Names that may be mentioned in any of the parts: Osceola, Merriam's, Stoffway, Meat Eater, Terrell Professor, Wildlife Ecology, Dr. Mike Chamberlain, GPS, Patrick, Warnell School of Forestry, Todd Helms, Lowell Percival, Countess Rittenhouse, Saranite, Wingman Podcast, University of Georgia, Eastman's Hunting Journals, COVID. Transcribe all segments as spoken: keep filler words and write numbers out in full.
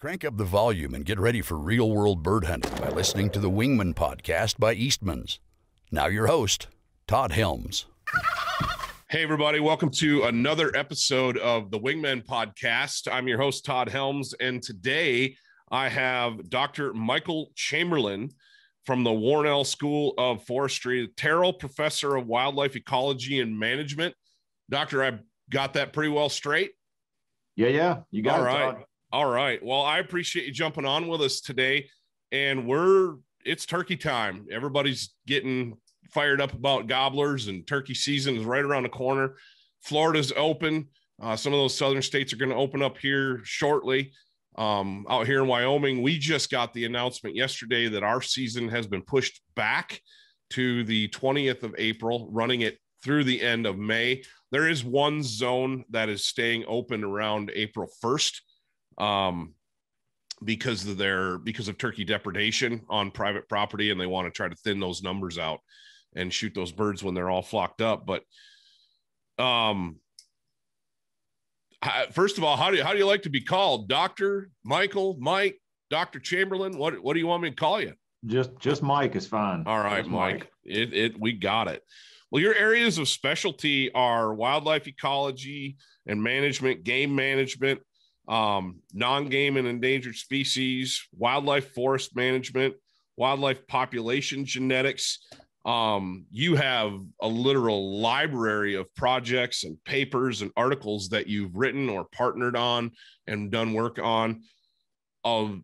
Crank up the volume and get ready for real-world bird hunting by listening to the Wingman Podcast by Eastman's. Now your host, Todd Helms. Hey, everybody. Welcome to another episode of the Wingman Podcast. I'm your host, Todd Helms, and today I have Doctor Michael Chamberlain from the Warnell School of Forestry, Terrell Professor of Wildlife Ecology and Management. Doctor, I got that pretty well straight? Yeah, yeah. You got All it, right. Todd. All right. Well, I appreciate you jumping on with us today, and we're, it's turkey time. Everybody's getting fired up about gobblers, and turkey season is right around the corner. Florida's open. Uh, some of those southern states are going to open up here shortly. Um, out here in Wyoming, we just got the announcement yesterday that our season has been pushed back to the twentieth of April, running it through the end of May. There is one zone that is staying open around April first. Um, because of their, because of turkey depredation on private property. And they want to try to thin those numbers out and shoot those birds when they're all flocked up. But, um, I, first of all, how do you, how do you like to be called? Doctor Michael, Mike, Doctor Chamberlain? What, what do you want me to call you? Just, just Mike is fine. All right, just Mike, Mike. It, it, we got it. Well, your areas of specialty are wildlife ecology and management, game management, um non-game and endangered species, wildlife forest management, wildlife population genetics. Um you have a literal library of projects and papers and articles that you've written or partnered on and done work on of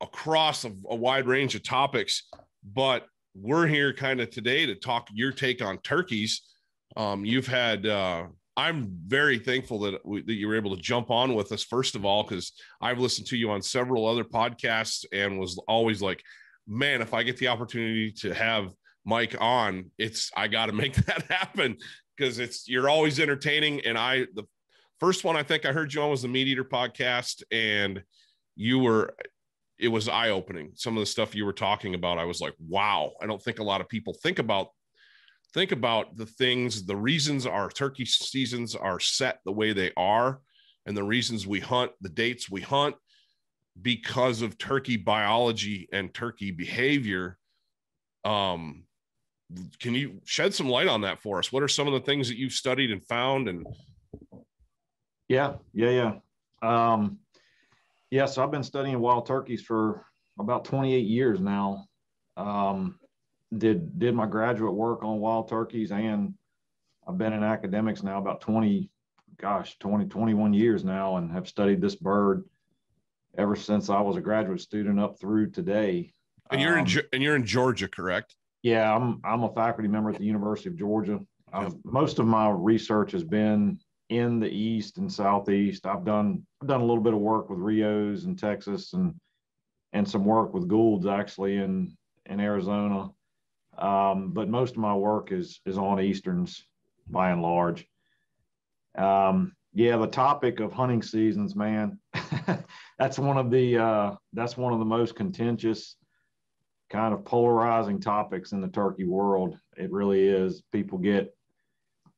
across a, a wide range of topics, but we're here kind of today to talk your take on turkeys. Um you've had uh I'm very thankful that, we, that you were able to jump on with us, first of all, because I've listened to you on several other podcasts and was always like, man, if I get the opportunity to have Mike on, it's, I got to make that happen, because it's, you're always entertaining. And I, the first one I think I heard you on was the Meat Eater podcast, and you were, it was eye-opening. Some of the stuff you were talking about, I was like, wow, I don't think a lot of people think about Think about the things, the reasons our turkey seasons are set the way they are, and the reasons we hunt, the dates we hunt, because of turkey biology and turkey behavior. Um, can you shed some light on that for us? What are some of the things that you've studied and found? And yeah, yeah, yeah. Um, yeah, so I've been studying wild turkeys for about twenty-eight years now. Um, did did my graduate work on wild turkeys, and I've been in academics now about twenty gosh twenty twenty-one years now, and have studied this bird ever since I was a graduate student up through today. And you're um, in and you're in Georgia, correct? Yeah, I'm I'm a faculty member at the University of Georgia. I've, yep. Most of my research has been in the east and southeast. I've done I've done a little bit of work with Rios in Texas, and and some work with Goulds actually in in Arizona. Um, but most of my work is, is on Easterns by and large. Um, yeah, the topic of hunting seasons, man, that's one of the, uh, that's one of the most contentious, kind of polarizing topics in the turkey world. It really is. People get,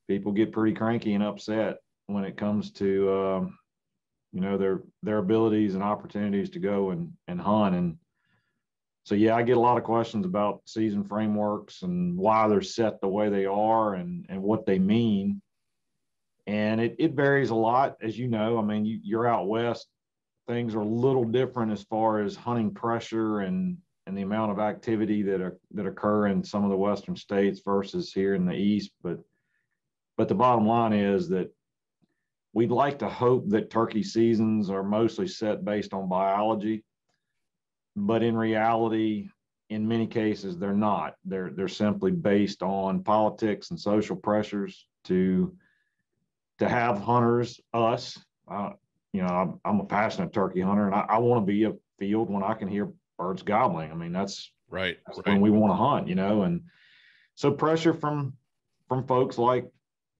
people get pretty cranky and upset when it comes to, um, you know, their, their abilities and opportunities to go and, and hunt. And so, yeah, I get a lot of questions about season frameworks and why they're set the way they are, and, and what they mean. And it, it varies a lot, as you know. I mean, you, you're out west, things are a little different as far as hunting pressure and, and the amount of activity that are, that occur in some of the western states versus here in the east. But, but the bottom line is that we'd like to hope that turkey seasons are mostly set based on biology. But in reality, in many cases, they're not. They're they're simply based on politics and social pressures to to have hunters, us. Uh, you know, I'm, I'm a passionate turkey hunter, and I, I want to be a field when I can hear birds gobbling. I mean, that's right. That's right. When we want to hunt, you know. And so pressure from from folks like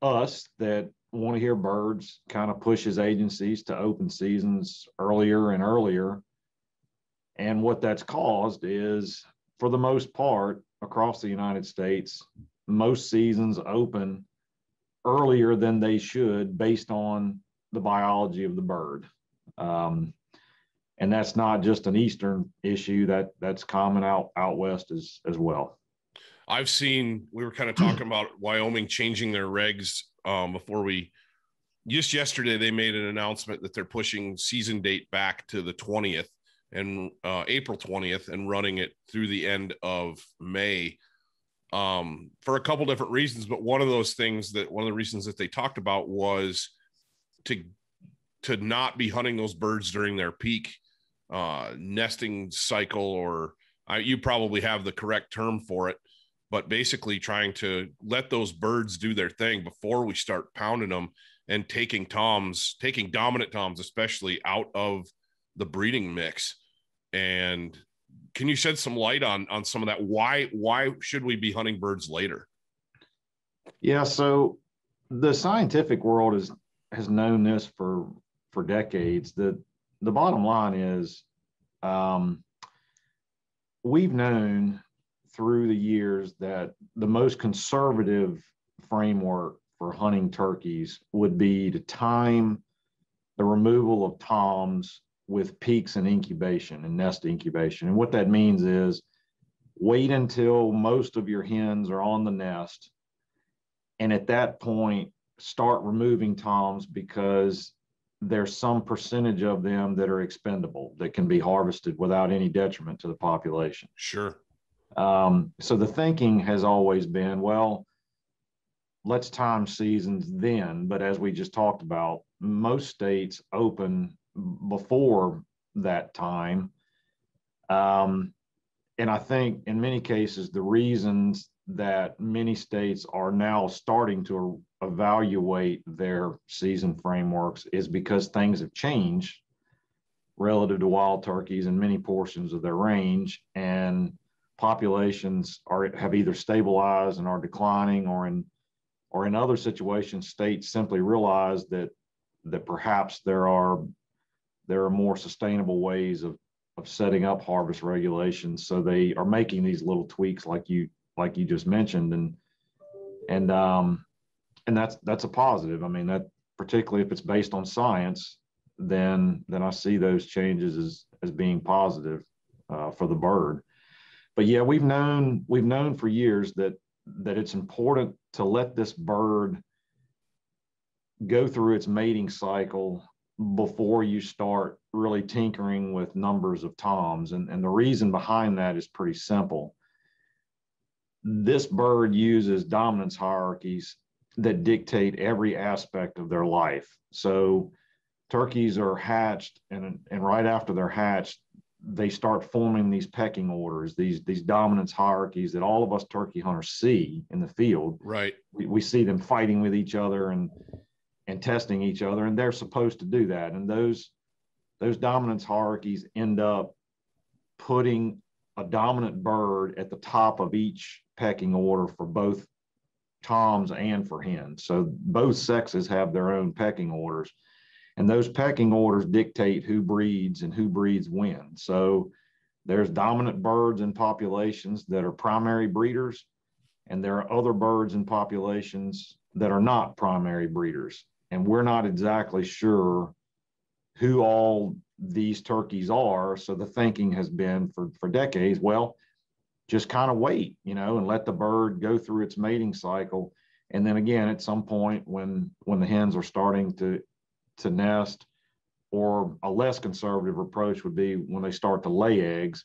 us that want to hear birds kind of pushes agencies to open seasons earlier and earlier. And what that's caused is, for the most part, across the United States, most seasons open earlier than they should based on the biology of the bird. Um, And that's not just an Eastern issue, that that's common out, out West as, as well. I've seen, we were kind of talking about Wyoming changing their regs um, before we, just yesterday, they made an announcement that they're pushing season date back to the twentieth and uh, April twentieth and running it through the end of May um, for a couple different reasons. But one of those things that one of the reasons that they talked about was to, to not be hunting those birds during their peak uh, nesting cycle, or uh, you probably have the correct term for it, but basically trying to let those birds do their thing before we start pounding them and taking toms, taking dominant toms, especially out of the breeding mix. And can you shed some light on, on some of that? Why, why should we be hunting birds later? Yeah. So the scientific world is, has known this for, for decades. The, the bottom line is um, we've known through the years that the most conservative framework for hunting turkeys would be to time the removal of toms with peaks in incubation and nest incubation. And what that means is wait until most of your hens are on the nest. And at that point, start removing toms, because there's some percentage of them that are expendable, that can be harvested without any detriment to the population. Sure. Um, so the thinking has always been, well, let's time seasons then. But as we just talked about, most states open before that time. Um, and I think in many cases, the reasons that many states are now starting to evaluate their season frameworks is because things have changed relative to wild turkeys in many portions of their range, and populations are have either stabilized and are declining, or in or in other situations, states simply realize that that perhaps there are there are more sustainable ways of of setting up harvest regulations. So they are making these little tweaks, like you like you just mentioned, and and um, and that's that's a positive. I mean, that particularly if it's based on science, then then I see those changes as as being positive uh, for the bird. But yeah, we've known we've known for years that that it's important to let this bird go through its mating cycle before you start really tinkering with numbers of toms. And, and the reason behind that is pretty simple. This bird uses dominance hierarchies that dictate every aspect of their life. So turkeys are hatched, and, and right after they're hatched, they start forming these pecking orders, these these dominance hierarchies that all of us turkey hunters see in the field. Right. We, we see them fighting with each other and and testing each other, and they're supposed to do that. And those those dominance hierarchies end up putting a dominant bird at the top of each pecking order for both toms and for hens. So both sexes have their own pecking orders, and those pecking orders dictate who breeds and who breeds when. So there's dominant birds in populations that are primary breeders, and there are other birds in populations that are not primary breeders. And we're not exactly sure who all these turkeys are. So the thinking has been for, for decades, well, just kind of wait, you know, and let the bird go through its mating cycle. And then again, at some point when, when the hens are starting to to nest, or a less conservative approach would be when they start to lay eggs.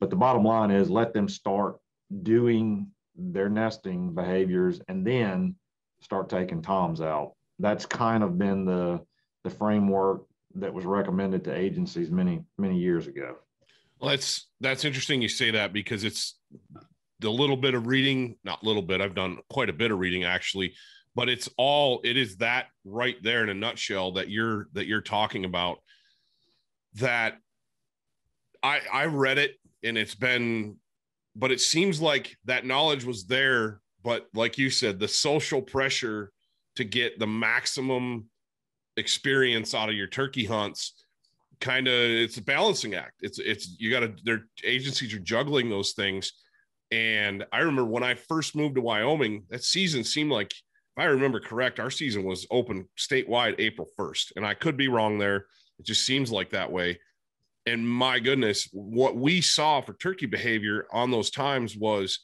But the bottom line is let them start doing their nesting behaviors and then start taking toms out. That's kind of been the, the framework that was recommended to agencies many, many years ago. Well, that's, that's interesting you say that, because it's the little bit of reading, not little bit, I've done quite a bit of reading actually, but it's all, it is that right there in a nutshell that you're, that you're talking about. That I, I read it and it's been, but it seems like that knowledge was there, but like you said, the social pressure to get the maximum experience out of your turkey hunts, kind of, it's a balancing act. It's, it's, you gotta, their agencies are juggling those things. And I remember when I first moved to Wyoming, that season seemed like, if I remember correct, our season was open statewide April first, and I could be wrong there. It just seems like that way. And my goodness, what we saw for turkey behavior on those times was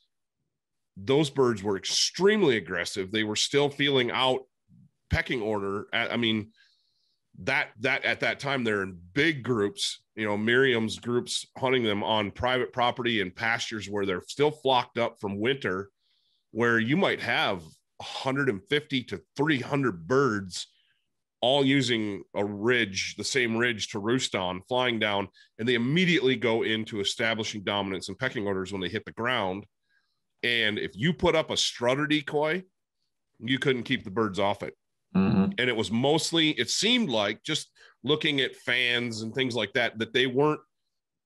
those birds were extremely aggressive. They were still feeling out pecking order. I mean, that, that at that time, they're in big groups, you know, Miriam's groups hunting them on private property and pastures where they're still flocked up from winter, where you might have one hundred fifty to three hundred birds all using a ridge, the same ridge to roost on, flying down, and they immediately go into establishing dominance and pecking orders when they hit the ground. And if you put up a strutter decoy, you couldn't keep the birds off it. Mm-hmm. And it was mostly, it seemed like, just looking at fans and things like that, that they weren't,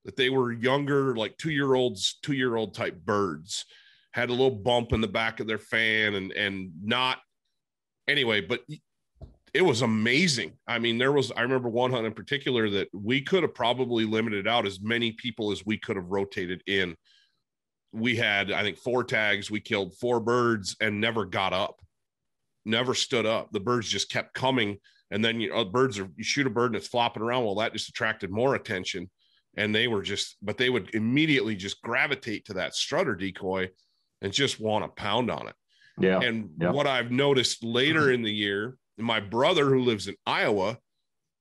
that they were younger, like two-year-olds, two-year-old type birds, had a little bump in the back of their fan and, and not, anyway, but it was amazing. I mean, there was, I remember one hunt in particular that we could have probably limited out as many people as we could have rotated in. We had, I think, four tags. We killed four birds and never got up, never stood up. The birds just kept coming. And then, you know, birds are, you shoot a bird and it's flopping around. Well, that just attracted more attention. And they were just, but they would immediately just gravitate to that strutter decoy and just want to pound on it. Yeah. And yeah. what I've noticed later in the year, my brother, who lives in Iowa,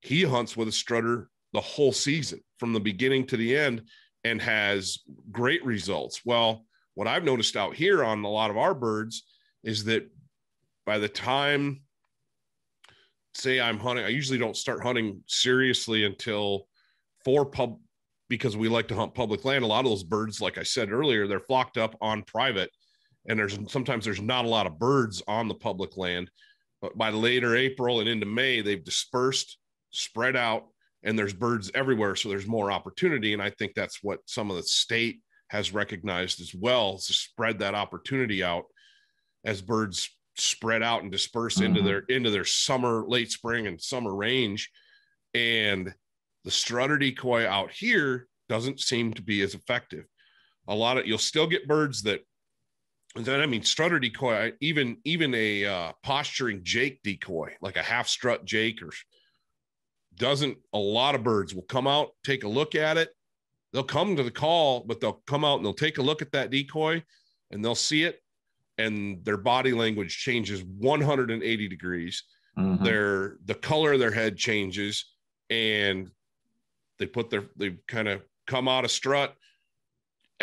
he hunts with a strutter the whole season from the beginning to the end and has great results. Well, what I've noticed out here on a lot of our birds is that by the time, say I'm hunting, I usually don't start hunting seriously until four pub, because we like to hunt public land. A lot of those birds, like I said earlier, they're flocked up on private, and there's sometimes there's not a lot of birds on the public land. But by later April and into May, they've dispersed, spread out, and there's birds everywhere. So there's more opportunity. And I think that's what some of the state has recognized as well, is to spread that opportunity out as birds spread out and disperse mm-hmm. into their into their summer, late spring and summer range. And the strutter decoy out here doesn't seem to be as effective. A lot of, you'll still get birds that, then I mean, strutter decoy, even even a uh, posturing Jake decoy, like a half strut Jake, or doesn't, a lot of birds will come out, take a look at it. They'll come to the call, but they'll come out and they'll take a look at that decoy and they'll see it, and their body language changes one hundred eighty degrees. Mm-hmm. Their, the color of their head changes, and they put their, they kind of come out of strut,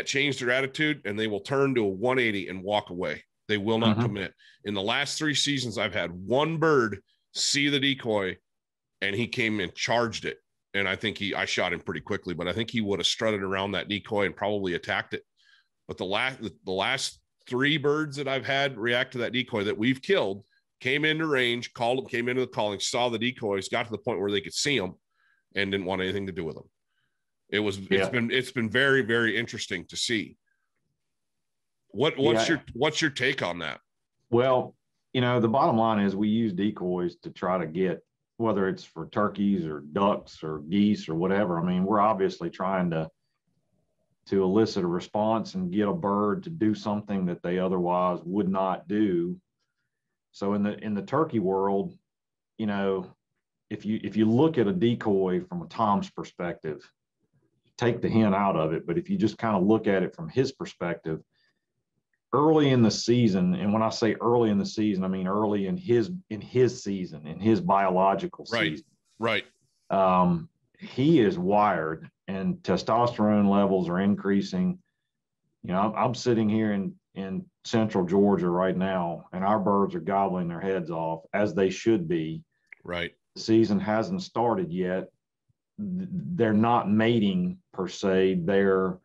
change their attitude, and they will turn to a one eighty and walk away. They will not mm-hmm. commit. In the last three seasons, I've had one bird see the decoy and he came and charged it. And I think he, I shot him pretty quickly, but I think he would have strutted around that decoy and probably attacked it. But the last, the last three birds that I've had react to that decoy that we've killed came into range, called them, came into the calling, saw the decoys, got to the point where they could see them and didn't want anything to do with them. It was, it's yeah. been, it's been very, very interesting to see. What, what's yeah. your, what's your take on that? Well, you know, the bottom line is we use decoys to try to get, whether it's for turkeys or ducks or geese or whatever. I mean, we're obviously trying to, to elicit a response and get a bird to do something that they otherwise would not do. So in the, in the turkey world, you know, if you, if you look at a decoy from a Tom's perspective, take the hen out of it, but if you just kind of look at it from his perspective, early in the season, and when I say early in the season, I mean early in his in his season, in his biological season. Right, right. Um, he is wired, and testosterone levels are increasing. You know, I'm, I'm sitting here in in central Georgia right now, and our birds are gobbling their heads off, as they should be. Right. The season hasn't started yet. They're not mating per se. They're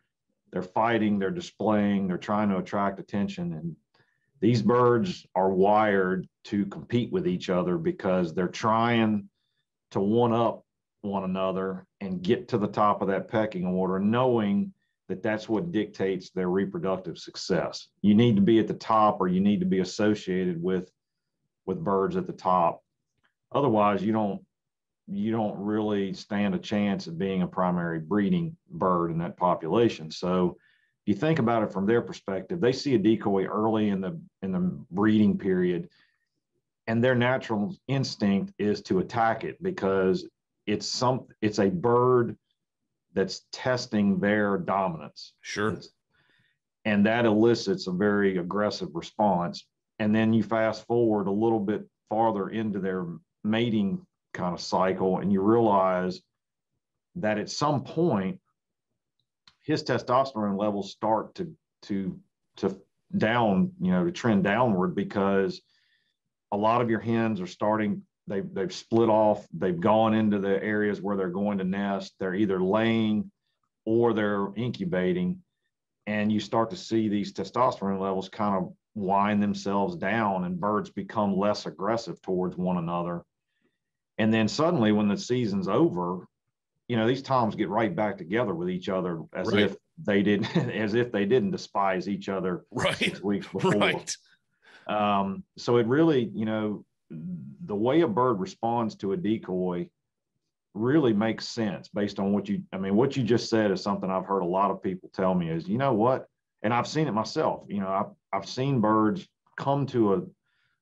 they're fighting. They're displaying. They're trying to attract attention. And these birds are wired to compete with each other because they're trying to one up one another and get to the top of that pecking order, knowing that that's what dictates their reproductive success. You need to be at the top, or you need to be associated with with birds at the top. Otherwise, you don't. you don't really stand a chance of being a primary breeding bird in that population. So if you think about it from their perspective, they see a decoy early in the, in the breeding period, and their natural instinct is to attack it because it's some, it's a bird that's testing their dominance. Sure. It's, and that elicits a very aggressive response. And then you fast forward a little bit farther into their mating kind of cycle, and you realize that at some point, his testosterone levels start to to to down, you know, to trend downward, because a lot of your hens are starting, they've, they've split off, they've gone into the areas where they're going to nest, they're either laying or they're incubating, and you start to see these testosterone levels kind of wind themselves down, and birds become less aggressive towards one another. And then suddenly when the season's over, you know, these toms get right back together with each other as right. if they didn't, as if they didn't despise each other right. six weeks before. Right. Um, so it really, you know, the way a bird responds to a decoy really makes sense based on what you, I mean, what you just said is something I've heard a lot of people tell me is, you know what, and I've seen it myself, you know, I've, I've seen birds come to a,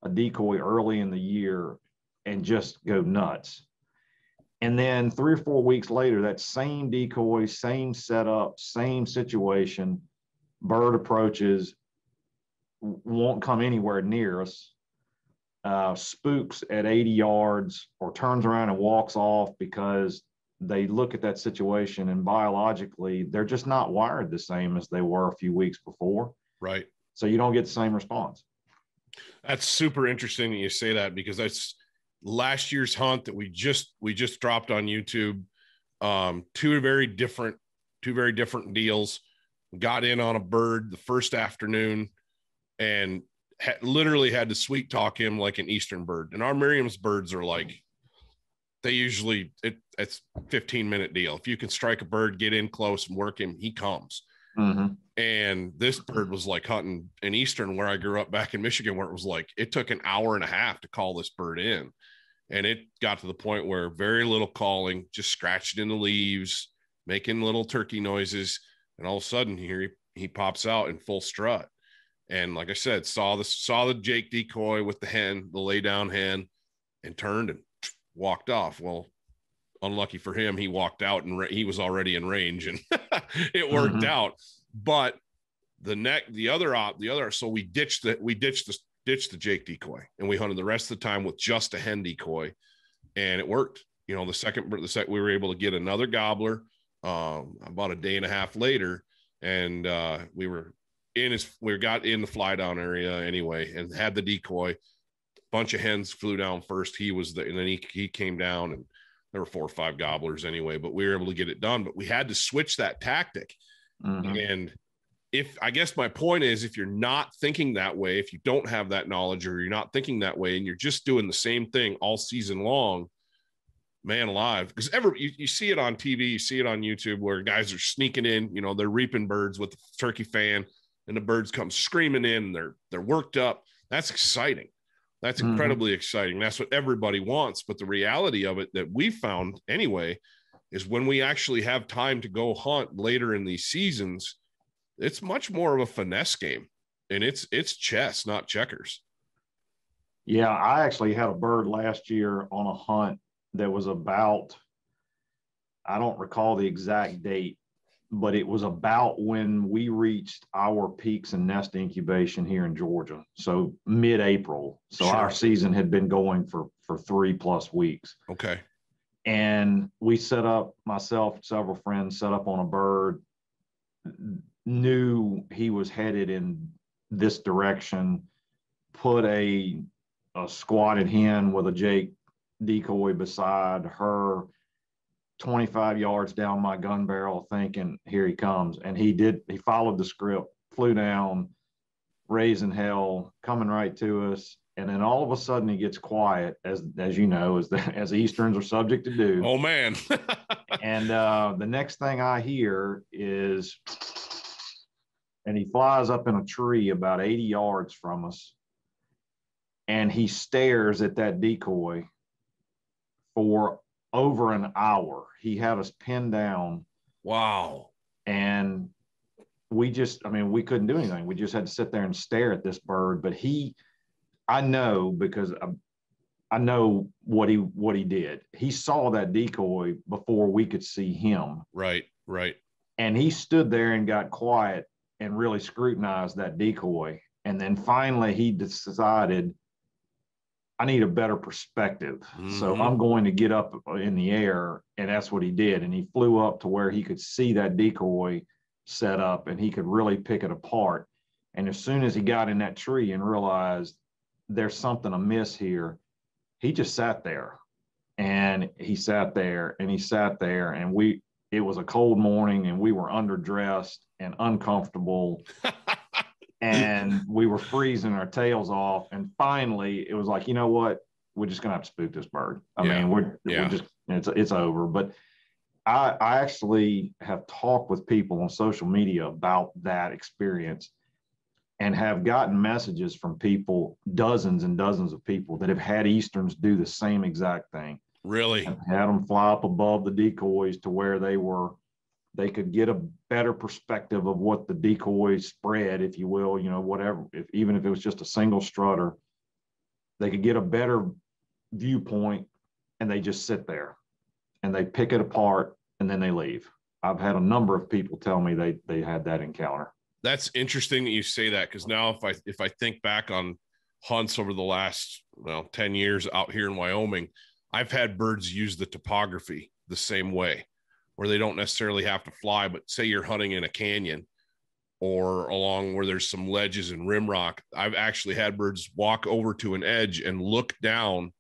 a decoy early in the year and just go nuts. And then three or four weeks later, that same decoy, same setup, same situation, bird approaches, won't come anywhere near us, uh, spooks at eighty yards, or turns around and walks off because they look at that situation and biologically, they're just not wired the same as they were a few weeks before. Right. So you don't get the same response. That's super interesting that you say that, because that's last year's hunt that we just we just dropped on YouTube. Um two very different two very different deals. Got in on a bird the first afternoon and ha literally had to sweet talk him like an eastern bird, and our Merriam's birds are like, they usually it, it's fifteen minute deal. If you can strike a bird, get in close and work him, he comes. Mm-hmm. And this bird was like hunting in Eastern where I grew up back in Michigan, where it was like, it took an hour and a half to call this bird in. And it got to the point where very little calling, just scratching in the leaves, making little turkey noises. And all of a sudden here he, he pops out in full strut. And like I said, saw the, saw the Jake decoy with the hen, the lay down hen, and turned and walked off. Well, unlucky for him, he walked out and he was already in range, and it worked mm-hmm. out. But the neck, the other op, the other, so we ditched that. We ditched the ditched the Jake decoy, and we hunted the rest of the time with just a hen decoy, and it worked. You know, the second, the second we were able to get another gobbler um, about a day and a half later, and uh, we were in his, we got in the fly down area anyway, and had the decoy. Bunch of hens flew down first. He was the, and then he he came down, and there were four or five gobblers anyway, but we were able to get it done. But we had to switch that tactic. Mm-hmm. And if, I guess my point is, if you're not thinking that way, if you don't have that knowledge, or you're not thinking that way, and you're just doing the same thing all season long, man alive, because every, you, you see it on T V, you see it on YouTube where guys are sneaking in, you know, they're reaping birds with the turkey fan, and the birds come screaming in, and they're, they're worked up. That's exciting. That's incredibly mm-hmm. exciting. That's what everybody wants. But the reality of it that we found anyway is when we actually have time to go hunt later in these seasons, it's much more of a finesse game, and it's, it's chess, not checkers. Yeah. I actually had a bird last year on a hunt that was about, I don't recall the exact date, but it was about when we reached our peaks in nest incubation here in Georgia. So mid-April. So sure. Our season had been going for, for three plus weeks. Okay. And we set up, myself, several friends set up on a bird, knew he was headed in this direction, put a, a squatted hen with a Jake decoy beside her, twenty-five yards down my gun barrel, thinking, here he comes. And he did, he followed the script, flew down, raising hell, coming right to us. And then all of a sudden he gets quiet, as, as you know, as the, as Easterns are subject to do. Oh man. And uh, the next thing I hear is, and he flies up in a tree about eighty yards from us. And he stares at that decoy for over an hour. He had us pinned down. Wow. And we just, I mean, we couldn't do anything. We just had to sit there and stare at this bird. But he, I know, because I, I know what he, what he did. He saw that decoy before we could see him. Right. Right. And he stood there and got quiet and really scrutinized that decoy. And then finally he decided, I need a better perspective. Mm-hmm. So I'm going to get up in the air. And that's what he did. And he flew up to where he could see that decoy set up and he could really pick it apart. And as soon as he got in that tree and realized there's something amiss here, he just sat there and he sat there and he sat there and we, it was a cold morning and we were underdressed and uncomfortable and we were freezing our tails off. And finally it was like, you know what? We're just going to have to spook this bird. I yeah. mean, we're, yeah. we're just, it's, it's over. But I, I actually have talked with people on social media about that experience and have gotten messages from people, dozens and dozens of people that have had Easterns do the same exact thing. Really? I've had them fly up above the decoys to where they were, they could get a better perspective of what the decoy spread, if you will, you know, whatever, if, even if it was just a single strutter, they could get a better viewpoint and they just sit there and they pick it apart and then they leave. I've had a number of people tell me they, they had that encounter. That's interesting that you say that, because now if I, if I think back on hunts over the last, well, ten years out here in Wyoming, I've had birds use the topography the same way, where they don't necessarily have to fly, but say you're hunting in a canyon or along where there's some ledges and rim rock. I've actually had birds walk over to an edge and look down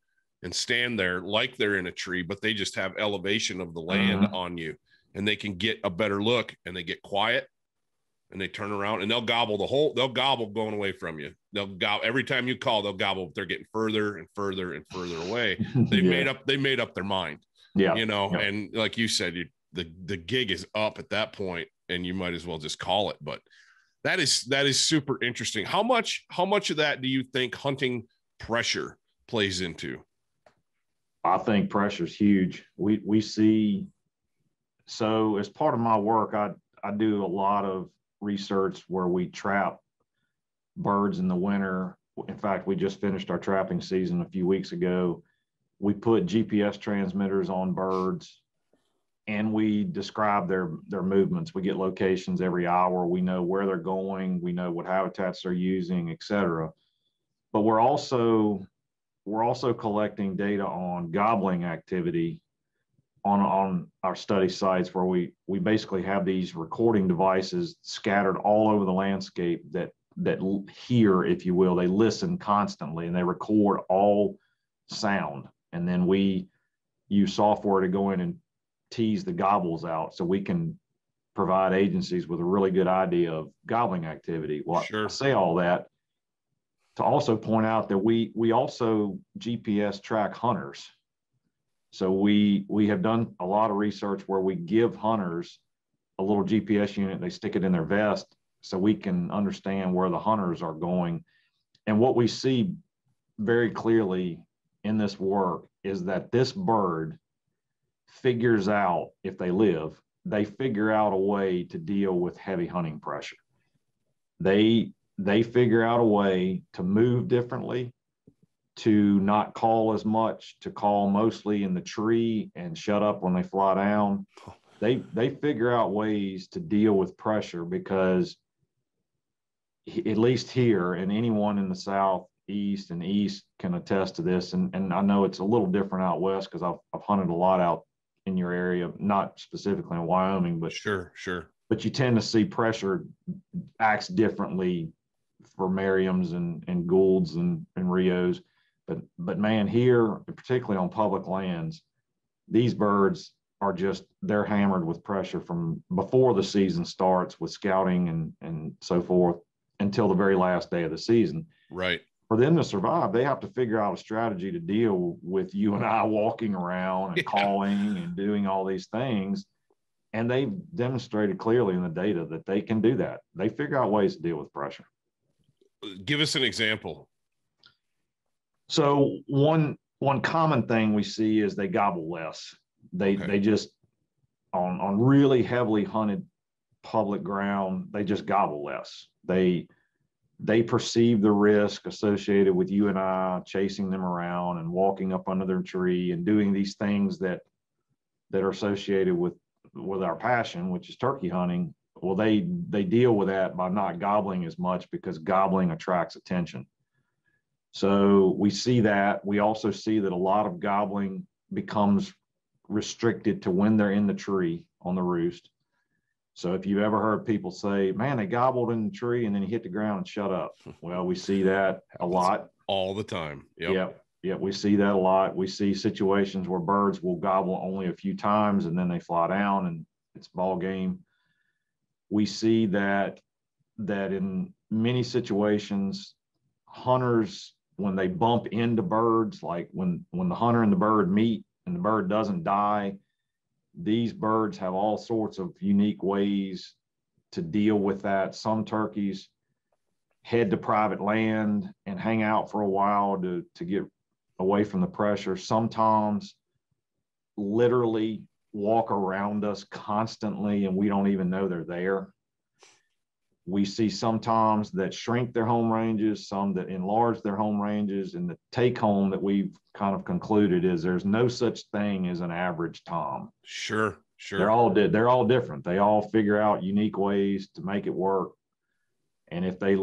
and stand there like they're in a tree, but they just have elevation of the land uh-huh. on you and they can get a better look and they get quiet. And they turn around and they'll gobble the whole, they'll gobble going away from you. They'll gobble every time you call, they'll gobble. They're getting further and further and further away. They yeah. made up, they made up their mind. Yeah. You know, yeah. and like you said, you, the, the gig is up at that point and you might as well just call it. But that is, that is super interesting. How much, how much of that do you think hunting pressure plays into? I think pressure is huge. We, we see, so as part of my work, I, I do a lot of research where we trap birds in the winter. In fact, we just finished our trapping season a few weeks ago. We put G P S transmitters on birds and we describe their, their movements. We get locations every hour. We know where they're going. We know what habitats they're using, et cetera. But we're also, we're also collecting data on gobbling activity on, on our study sites, where we, we basically have these recording devices scattered all over the landscape that, that hear, if you will, they listen constantly and they record all sound. And then we use software to go in and tease the gobbles out so we can provide agencies with a really good idea of gobbling activity. Well, sure. I say all that to also point out that we, we also G P S track hunters. So we we have done a lot of research where we give hunters a little G P S unit, they stick it in their vest so we can understand where the hunters are going. And what we see very clearly in this work is that this bird figures out, if they live, they figure out a way to deal with heavy hunting pressure. They, they figure out a way to move differently, to not call as much, to call mostly in the tree and shut up when they fly down. They, they figure out ways to deal with pressure because he, at least here, and anyone in the Southeast and East can attest to this. And, and I know it's a little different out West because I've, I've hunted a lot out in your area, not specifically in Wyoming, but sure, sure. But you tend to see pressure acts differently for Merriam's and, and Goulds and, and Rios. But, but man, here, particularly on public lands, these birds are just, they're hammered with pressure from before the season starts with scouting and, and so forth until the very last day of the season. Right. For them to survive, they have to figure out a strategy to deal with you and I walking around and yeah. calling and doing all these things. And they've demonstrated clearly in the data that they can do that. They figure out ways to deal with pressure. Give us an example. So one one common thing we see is they gobble less. They okay. they just on on really heavily hunted public ground, they just gobble less. They they perceive the risk associated with you and I chasing them around and walking up under their tree and doing these things that that are associated with with our passion, which is turkey hunting, well, they they deal with that by not gobbling as much, because gobbling attracts attention. So we see that. We also see that a lot of gobbling becomes restricted to when they're in the tree on the roost. So if you've ever heard people say, man, they gobbled in the tree and then hit the ground and shut up. Well, we see that a lot. All the time. Yep. Yep. Yeah, we see that a lot. We see situations where birds will gobble only a few times and then they fly down and it's ball game. We see that that in many situations, hunters, when they bump into birds, like when when the hunter and the bird meet and the bird doesn't die, these birds have all sorts of unique ways to deal with that. Some turkeys head to private land and hang out for a while to to get away from the pressure. Sometimes literally walk around us constantly and we don't even know they're there. We see sometimes that shrink their home ranges, some that enlarge their home ranges, and the take home that we've kind of concluded is there's no such thing as an average tom. Sure, sure. They're all did. They're all different. They all figure out unique ways to make it work. And if they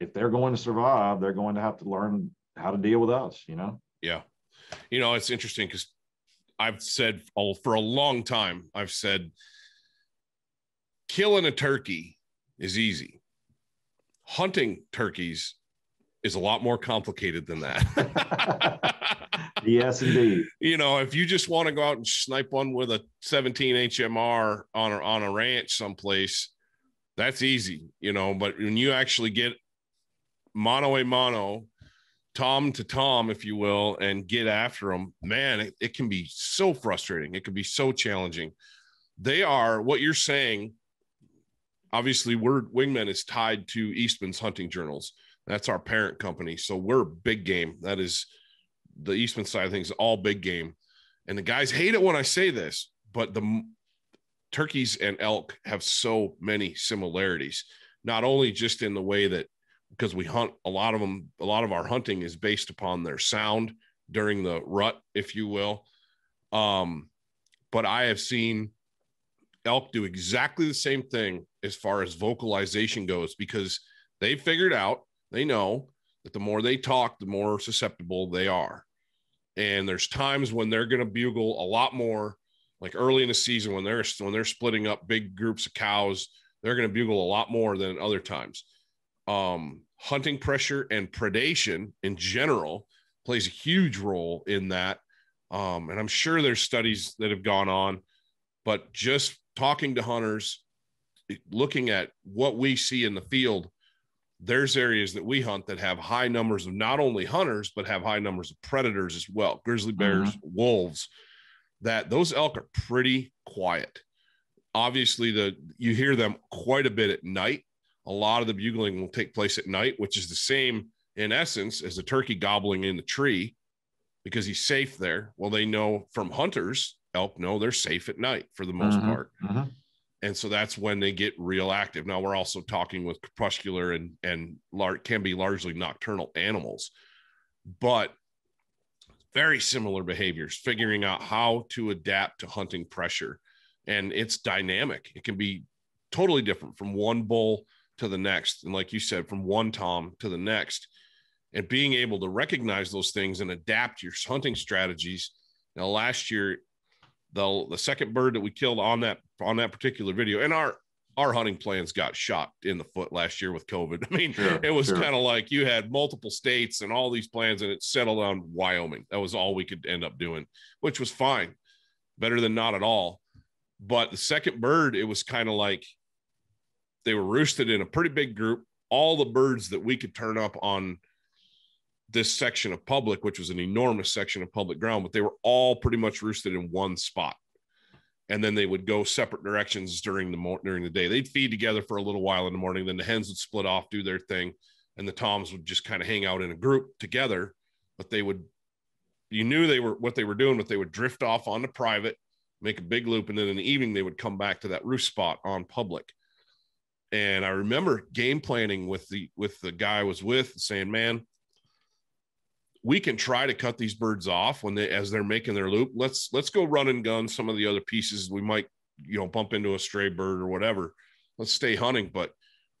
if they're going to survive, they're going to have to learn how to deal with us, you know? Yeah. You know, it's interesting because I've said oh, for a long time, I've said killing a turkey is easy. Hunting turkeys is a lot more complicated than that. Yes, indeed. You know, if you just want to go out and snipe one with a seventeen H M R on a, on a ranch someplace, that's easy, you know, but when you actually get mano a mano, tom to tom, if you will, and get after them, man, it, it can be so frustrating. It can be so challenging. They are, what you're saying, obviously, we're Wingman is tied to Eastman's Hunting Journals. That's our parent company. So we're big game. That is the Eastman side of things, all big game. And the guys hate it when I say this, but the turkeys and elk have so many similarities, not only just in the way that, because we hunt a lot of them, a lot of our hunting is based upon their sound during the rut, if you will. Um, but I have seen elk do exactly the same thing as far as vocalization goes, because they figured out, they know that the more they talk, the more susceptible they are. And there's times when they're going to bugle a lot more, like early in the season, when they're, when they're splitting up big groups of cows, they're going to bugle a lot more than other times. Um, hunting pressure and predation in general plays a huge role in that. Um, and I'm sure there's studies that have gone on, but just talking to hunters, looking at what we see in the field, there's areas that we hunt that have high numbers of not only hunters, but have high numbers of predators as well. Grizzly bears, mm-hmm. wolves, that those elk are pretty quiet. Obviously the, you hear them quite a bit at night. A lot of the bugling will take place at night, which is the same in essence as the turkey gobbling in the tree because he's safe there. Well, they know from hunters, elk know they're safe at night for the most mm-hmm. part. Mm-hmm. And so that's when they get real active. Now we're also talking with crepuscular and, and large, can be largely nocturnal animals, but very similar behaviors, figuring out how to adapt to hunting pressure. And it's dynamic. It can be totally different from one bull to the next. And like you said, from one tom to the next, and being able to recognize those things and adapt your hunting strategies. Now, last year, the, the second bird that we killed on that, on that particular video, and our, our hunting plans got shot in the foot last year with COVID. I mean, sure, it was sure. kind of like you had multiple states and all these plans and it settled on Wyoming. That was all we could end up doing, which was fine. Better than not at all. But the second bird, it was kind of like they were roosted in a pretty big group. All the birds that we could turn up on this section of public, which was an enormous section of public ground, but they were all pretty much roosted in one spot. And then they would go separate directions during the mo- during the day. They'd feed together for a little while in the morning. Then the hens would split off, do their thing. And the toms would just kind of hang out in a group together, but they would, you knew they were what they were doing, but they would drift off onto private, make a big loop. And then in the evening, they would come back to that roost spot on public. And I remember game planning with the, with the guy I was with saying, man, we can try to cut these birds off when they, as they're making their loop, let's, let's go run and gun some of the other pieces we might you know, bump into a stray bird or whatever. Let's stay hunting. But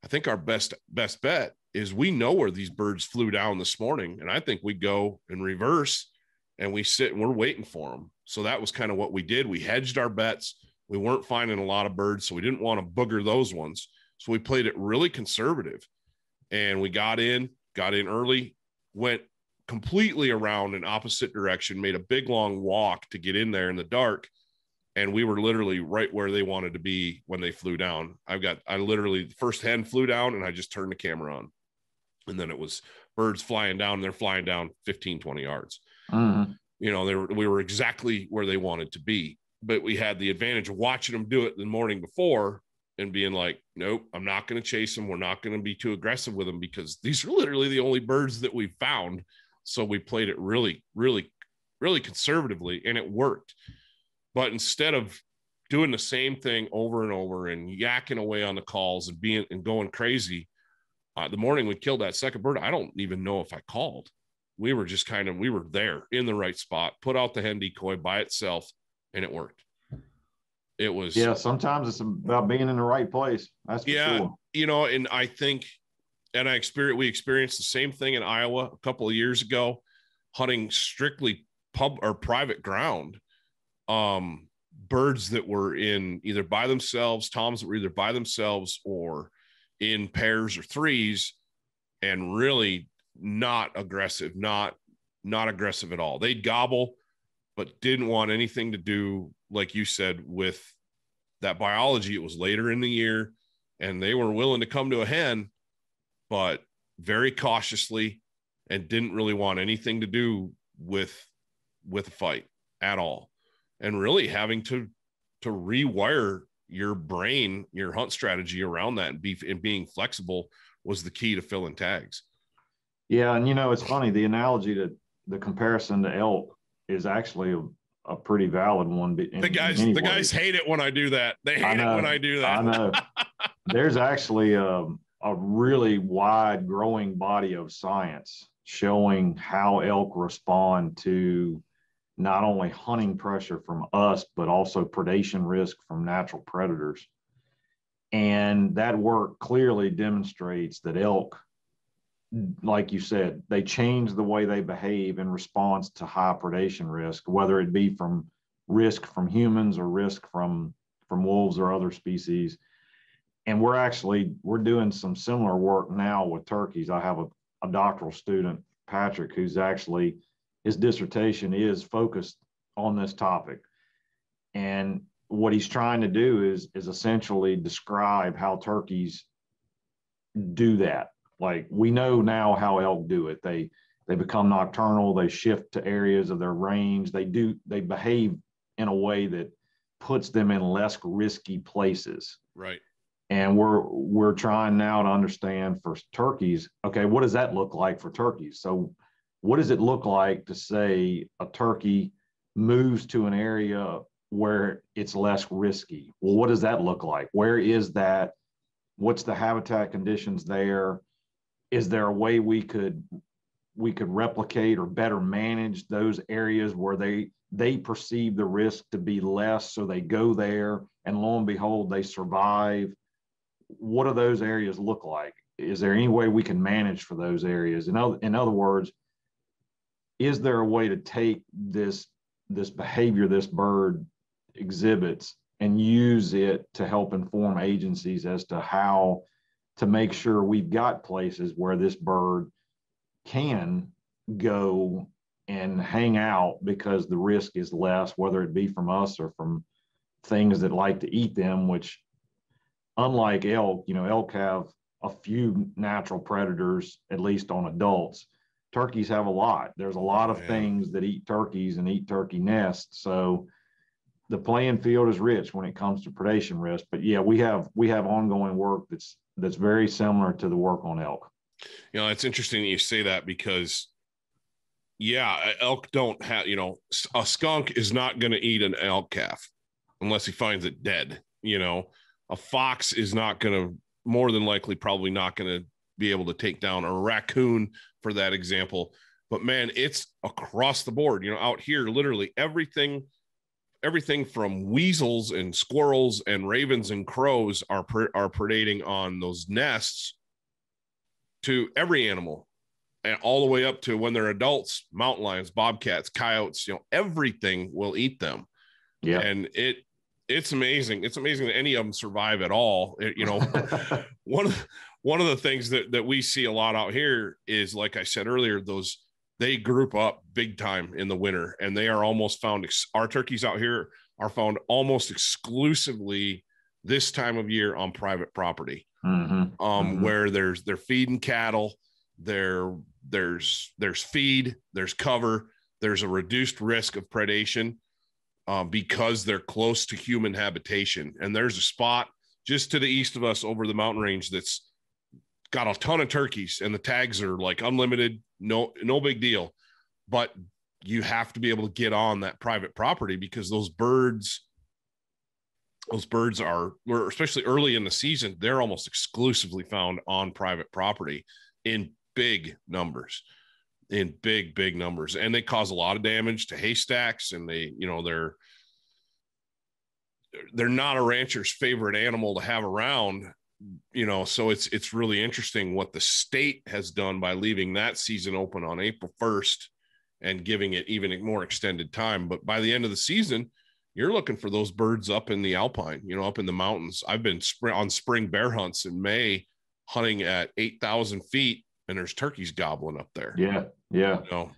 I think our best, best bet is we know where these birds flew down this morning. And I think we go in reverse and we sit and we're waiting for them. So that was kind of what we did. We hedged our bets. We weren't finding a lot of birds, so we didn't want to booger those ones. So we played it really conservative, and we got in, got in early, went completely around an opposite direction, made a big long walk to get in there in the dark. And we were literally right where they wanted to be when they flew down. I've got, I literally, the first hen flew down and I just turned the camera on. And then it was birds flying down. They're flying down fifteen, twenty yards. Mm. You know, they were, we were exactly where they wanted to be, but we had the advantage of watching them do it the morning before and being like, nope, I'm not going to chase them. We're not going to be too aggressive with them because these are literally the only birds that we found. So we played it really, really, really conservatively, and it worked. But instead of doing the same thing over and over and yakking away on the calls and being and going crazy, uh, the morning we killed that second bird, I don't even know if I called. We were just kind of, we were there in the right spot, put out the hen decoy by itself, and it worked. It was. Yeah. Sometimes it's about being in the right place. That's for yeah, sure. You know, and I think, and I experienced, we experienced the same thing in Iowa a couple of years ago, hunting strictly pub or private ground. Um, birds that were in either by themselves, toms that were either by themselves or in pairs or threes, and really not aggressive, not, not aggressive at all. They'd gobble, but didn't want anything to do, like you said, with that biology. It was later in the year and they were willing to come to a hen, but very cautiously, and didn't really want anything to do with, with a fight at all. And really having to, to rewire your brain, your hunt strategy around that, and, be, and being flexible was the key to filling tags. Yeah. And, you know, it's funny, the analogy to the comparison to elk is actually a, a pretty valid one. In, the guys, the guys hate it when I do that. They hate I know, it when I do that. I know. There's actually a, a really wide growing body of science showing how elk respond to not only hunting pressure from us, but also predation risk from natural predators. And that work clearly demonstrates that elk, like you said, they change the way they behave in response to high predation risk, whether it be from risk from humans or risk from, from wolves or other species. And we're actually, we're doing some similar work now with turkeys. I have a, a doctoral student, Patrick, who's actually, his dissertation is focused on this topic. And what he's trying to do is, is essentially describe how turkeys do that. Like, we know now how elk do it. They, they become nocturnal. They shift to areas of their range. They do, they behave in a way that puts them in less risky places. Right. And we're, we're trying now to understand for turkeys, okay, what does that look like for turkeys? So what does it look like to say a turkey moves to an area where it's less risky? Well, what does that look like? Where is that? What's the habitat conditions there? Is there a way we could we could replicate or better manage those areas where they they perceive the risk to be less, so they go there and lo and behold, they survive? What do those areas look like? Is there any way we can manage for those areas? In other, in other words, is there a way to take this, this behavior this bird exhibits and use it to help inform agencies as to how to make sure we've got places where this bird can go and hang out because the risk is less, whether it be from us or from things that like to eat them, which unlike elk, you know, elk have a few natural predators, at least on adults. Turkeys have a lot. There's a lot of yeah. things that eat turkeys and eat turkey nests. So the playing field is rich when it comes to predation risk. But yeah, we have we have ongoing work that's that's very similar to the work on elk. You know, it's interesting that you say that because, yeah, elk don't have, you know, a skunk is not going to eat an elk calf unless he finds it dead. You know, a fox is not going to, more than likely, probably not going to be able to take down a raccoon, for that example. But man, it's across the board, you know, out here, literally everything everything from weasels and squirrels and ravens and crows are pre- are predating on those nests to every animal, and all the way up to when they're adults, mountain lions, bobcats, coyotes, you know, everything will eat them. Yeah. And it, it's amazing. It's amazing that any of them survive at all. It, you know, one of the, one of the things that, that we see a lot out here is, like I said earlier, those, they group up big time in the winter, and they are almost found. Ex- our turkeys out here are found almost exclusively this time of year on private property, mm-hmm. um, mm-hmm. where there's, they're feeding cattle, there there's, there's feed, there's cover, there's a reduced risk of predation uh, because they're close to human habitation. And there's a spot just to the east of us over the mountain range that's got a ton of turkeys, and the tags are like unlimited, no, no big deal, but you have to be able to get on that private property because those birds, those birds are, especially early in the season, they're almost exclusively found on private property in big numbers, in big, big numbers. And they cause a lot of damage to haystacks, and they, you know, they're, they're not a rancher's favorite animal to have around, you know, so it's, it's really interesting what the state has done by leaving that season open on April first and giving it even more extended time. But by the end of the season, you're looking for those birds up in the Alpine, you know, up in the mountains. I've been sp- on spring bear hunts in May, hunting at eight thousand feet, and there's turkeys gobbling up there. Yeah. Yeah. You know?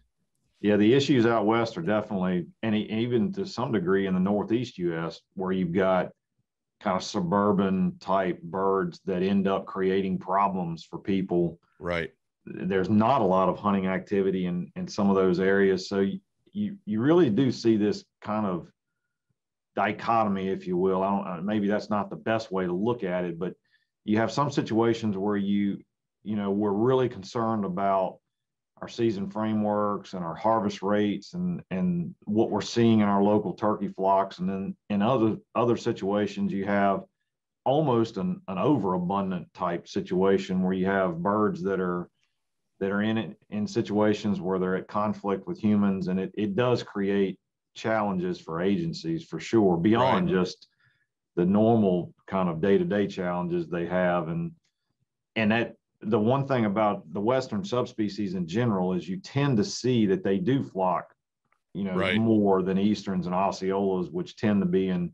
Yeah. The issues out west are definitely, and even to some degree in the Northeast U S, where you've got kind of suburban type birds that end up creating problems for people. Right. There's not a lot of hunting activity in, in some of those areas. So you, you, you really do see this kind of dichotomy, if you will. I don't, maybe that's not the best way to look at it, but you have some situations where you, you know, we're really concerned about our season frameworks and our harvest rates and, and what we're seeing in our local turkey flocks. And then in other, other situations, you have almost an, an overabundant type situation where you have birds that are, that are in it, in situations where they're at conflict with humans. And it, it does create challenges for agencies for sure, beyond right. just the normal kind of day-to-day challenges they have. And, and that, the one thing about the Western subspecies in general is you tend to see that they do flock, you know, right. more than Easterns and Osceolas, which tend to be in,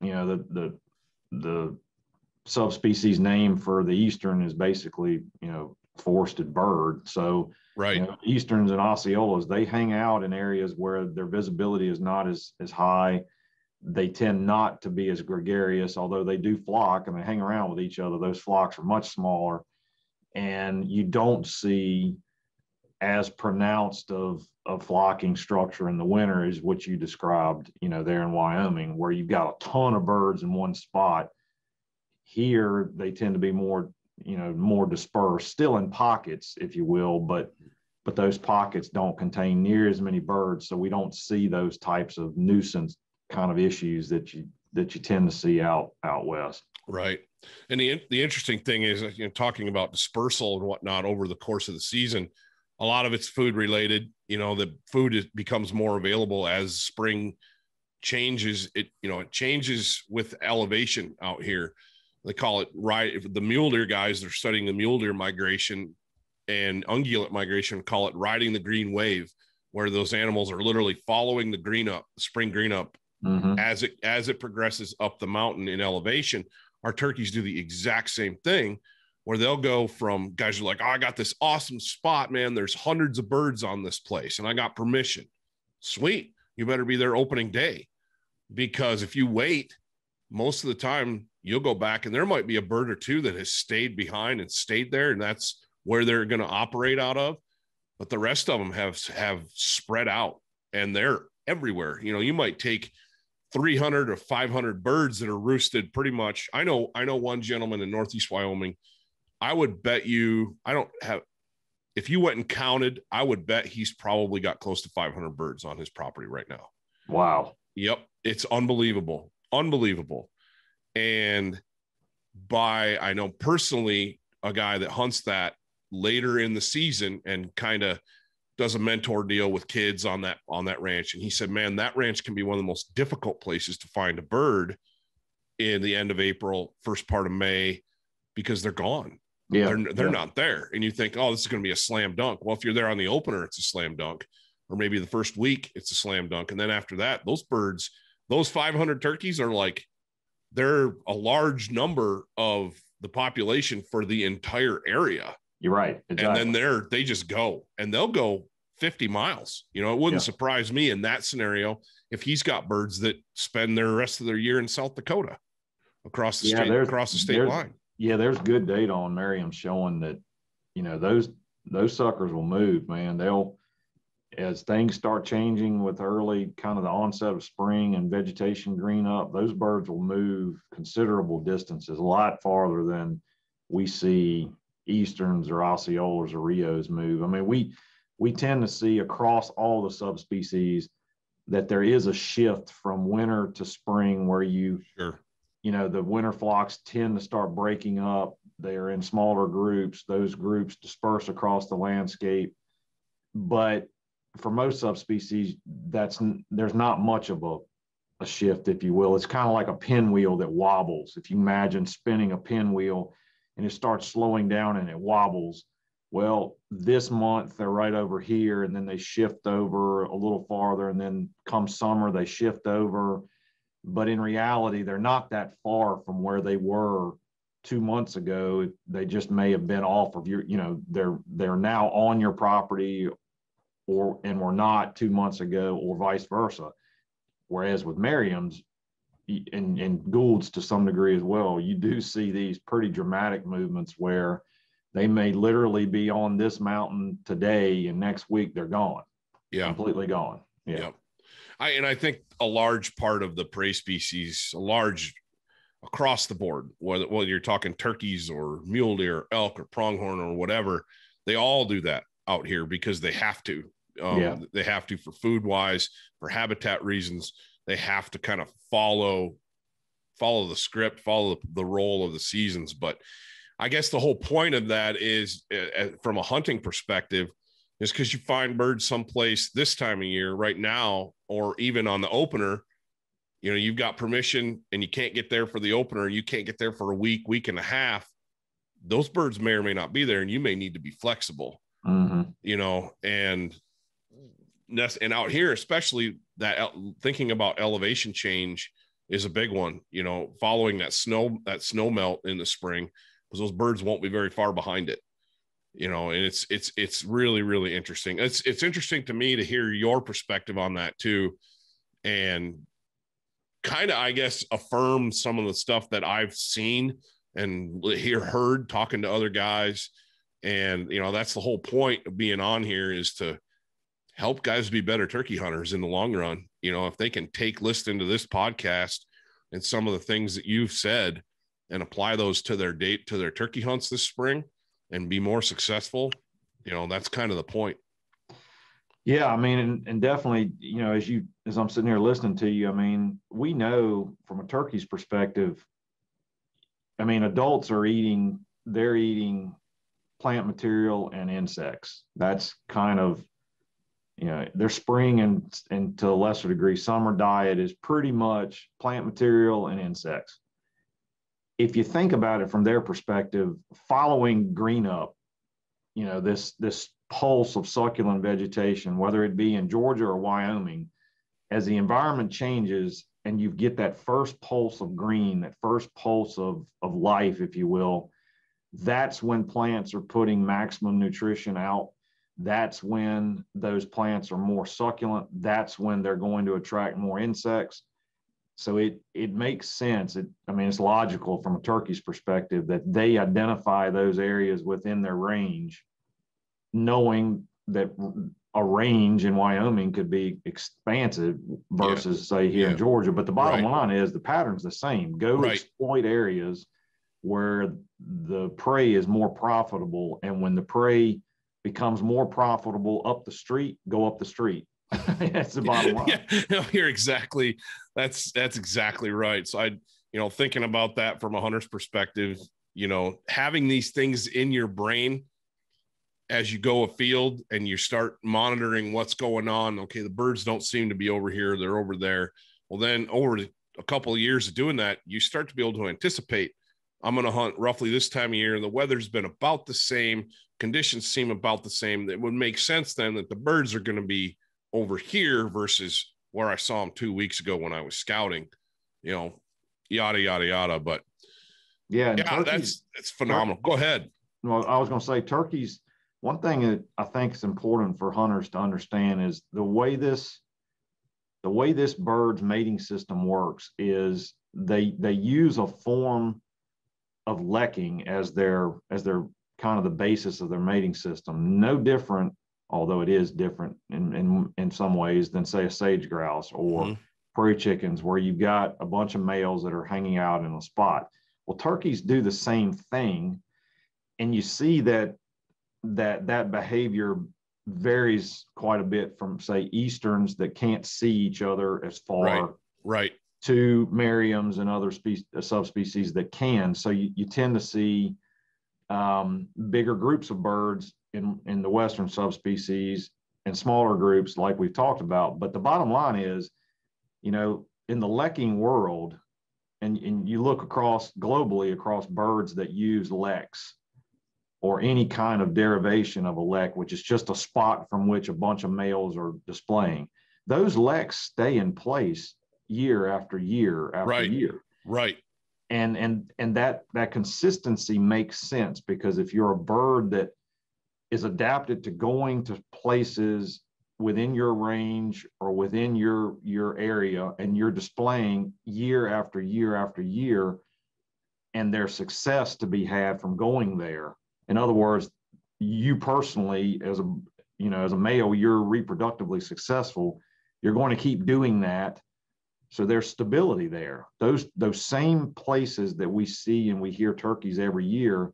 you know, the, the, the subspecies name for the Eastern is basically, you know, forested bird. So right. you know, Easterns and Osceolas, they hang out in areas where their visibility is not as, as high. They tend not to be as gregarious, although they do flock and they hang around with each other. Those flocks are much smaller. And you don't see as pronounced of, of flocking structure in the winter is what you described, you know, there in Wyoming, where you've got a ton of birds in one spot. Here, they tend to be more, you know, more dispersed, still in pockets, if you will, but, but those pockets don't contain near as many birds. So we don't see those types of nuisance kind of issues that you, that you tend to see out, out west. Right. And the, the interesting thing is, you know, talking about dispersal and whatnot over the course of the season, a lot of it's food related, you know, the food is, becomes more available as spring changes. It, you know, it changes with elevation out here. They call it right. The mule deer guys, they're studying the mule deer migration and ungulate migration, call it riding the green wave, where those animals are literally following the green up, spring green up mm-hmm. as it, as it progresses up the mountain in elevation. Our turkeys do the exact same thing, where they'll go from guys are like, oh, I got this awesome spot, man. There's hundreds of birds on this place, and I got permission. Sweet. You better be there opening day, because if you wait, most of the time you'll go back and there might be a bird or two that has stayed behind and stayed there, and that's where they're going to operate out of. But the rest of them have, have spread out, and they're everywhere. You know, you might take three hundred or five hundred birds that are roosted pretty much. I know, I know one gentleman in Northeast Wyoming. I would bet you, I don't have, if you went and counted, I would bet he's probably got close to five hundred birds on his property right now. Wow. Yep. It's unbelievable. Unbelievable. And by, I know personally a guy that hunts that later in the season and kind of does a mentor deal with kids on that, on that ranch. And he said, man, that ranch can be one of the most difficult places to find a bird in the end of April, first part of May, because they're gone. Yeah, they're, they're yeah. not there. And you think, oh, this is going to be a slam dunk. Well, if you're there on the opener, it's a slam dunk, or maybe the first week it's a slam dunk. And then after that, those birds, those five hundred turkeys are like, they're a large number of the population for the entire area. You're right. Exactly. And then they're, they just go, and they'll go fifty miles. You know, it wouldn't yeah. surprise me in that scenario if he's got birds that spend their rest of their year in South Dakota across the yeah, state, across the state line. Yeah, there's good data on Merriam showing that, you know, those those suckers will move, man. They'll, as things start changing with early kind of the onset of spring and vegetation green up, those birds will move considerable distances, a lot farther than we see Easterns or Osceolas or Rios move. I mean, we we tend to see across all the subspecies that there is a shift from winter to spring where you sure. you know, the winter flocks tend to start breaking up. They're in smaller groups. Those groups disperse across the landscape. But for most subspecies, that's there's not much of a, a shift, if you will. It's kind of like a pinwheel that wobbles. If you imagine spinning a pinwheel and it starts slowing down and it wobbles, well, this month they're right over here, and then they shift over a little farther, and then come summer they shift over. But in reality, they're not that far from where they were two months ago. They just may have been off of your, you know, they're they're now on your property, or and were not two months ago, or vice versa. Whereas with Merriam's and, and Gould's to some degree as well, you do see these pretty dramatic movements where they may literally be on this mountain today, and next week they're gone. Yeah. Completely gone. Yeah. Yep. I, and I think a large part of the prey species, a large across the board, whether, whether you're talking turkeys or mule deer, elk or pronghorn or whatever, they all do that out here because they have to. Um, yeah. They have to for food wise, for habitat reasons. They have to kind of follow, follow the script, follow the role of the seasons. But I guess the whole point of that is uh, from a hunting perspective, is because you find birds someplace this time of year right now, or even on the opener, you know, you've got permission and you can't get there for the opener, and you can't get there for a week, week and a half. Those birds may or may not be there, and you may need to be flexible, mm-hmm. you know, and that's, and out here, especially that thinking about elevation change is a big one, you know, following that snow, that snow melt in the spring, because those birds won't be very far behind it. You know, and it's, it's, it's really, really interesting. It's, it's interesting to me to hear your perspective on that too. And kind of, I guess, affirm some of the stuff that I've seen and hear heard talking to other guys. And, you know, that's the whole point of being on here, is to help guys be better turkey hunters in the long run. You know, if they can take listening to this podcast and some of the things that you've said and apply those to their date, to their turkey hunts this spring, and be more successful, you know, that's kind of the point. Yeah, I mean, and, and definitely, you know, as you, as I'm sitting here listening to you, I mean, we know from a turkey's perspective, I mean, adults are eating, they're eating plant material and insects. That's kind of, you know, their spring and, and to a lesser degree, summer diet is pretty much plant material and insects. If you think about it from their perspective, following green up, you know, this, this pulse of succulent vegetation, whether it be in Georgia or Wyoming, as the environment changes and you get that first pulse of green, that first pulse of, of life, if you will, that's when plants are putting maximum nutrition out. That's when those plants are more succulent. That's when they're going to attract more insects. So it it makes sense. It, I mean, it's logical from a turkey's perspective that they identify those areas within their range, knowing that a range in Wyoming could be expansive versus, yeah. say, here yeah. in Georgia. But the bottom right. line is the pattern's the same. Go right. exploit areas where the prey is more profitable. And when the prey becomes more profitable up the street, go up the street. That's the bottom line. Yeah, no, you're exactly, that's, that's exactly right. So I, you know, thinking about that from a hunter's perspective, you know, having these things in your brain as you go afield and you start monitoring what's going on, okay, the birds don't seem to be over here, they're over there. Well, then over a couple of years of doing that, you start to be able to anticipate, I'm going to hunt roughly this time of year. The weather's been about the same. Conditions seem about the same. It would make sense then that the birds are going to be over here versus where I saw them two weeks ago when I was scouting, you know, yada, yada, yada. But yeah, yeah turkeys, that's, that's phenomenal. Turkeys, go ahead. Well, I was going to say turkeys. One thing that I think is important for hunters to understand is the way this, the way this bird's mating system works is they, they use a form of lekking as their, as their kind of the basis of their mating system. No different, although it is different in, in, in some ways than say a sage grouse or mm-hmm. prairie chickens, where you've got a bunch of males that are hanging out in a spot. Well, turkeys do the same thing. And you see that, that, that behavior varies quite a bit from say Easterns that can't see each other as far right, right. to Merriam's and other species, subspecies that can. So you, you tend to see um, bigger groups of birds in, in the Western subspecies and smaller groups like we've talked about. But the bottom line is, you know, in the lekking world, and, and you look across globally across birds that use leks, or any kind of derivation of a lek, which is just a spot from which a bunch of males are displaying. Those leks stay in place year after year after right. year. Right. And and and that that consistency makes sense, because if you're a bird that is adapted to going to places within your range or within your your area, and you're displaying year after year after year, and there's success to be had from going there. In other words, you personally, as a, you know, as a male, you're reproductively successful. You're going to keep doing that. So there's stability there. Those, those same places that we see and we hear turkeys every year,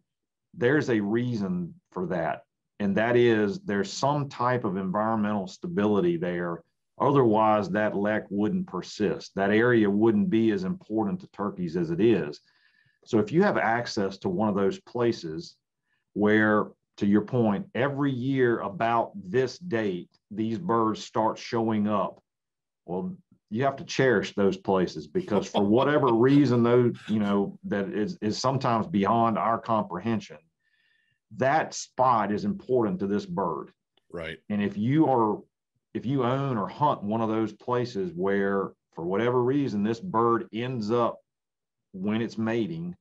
there's a reason for that. And that is there's some type of environmental stability there. Otherwise, that lek wouldn't persist. That area wouldn't be as important to turkeys as it is. So if you have access to one of those places, where, to your point, every year about this date, these birds start showing up. Well, you have to cherish those places, because for whatever reason, those, you know, that is, is sometimes beyond our comprehension, that spot is important to this bird. Right. And if you are, if you own or hunt one of those places where, for whatever reason, this bird ends up when it's mating,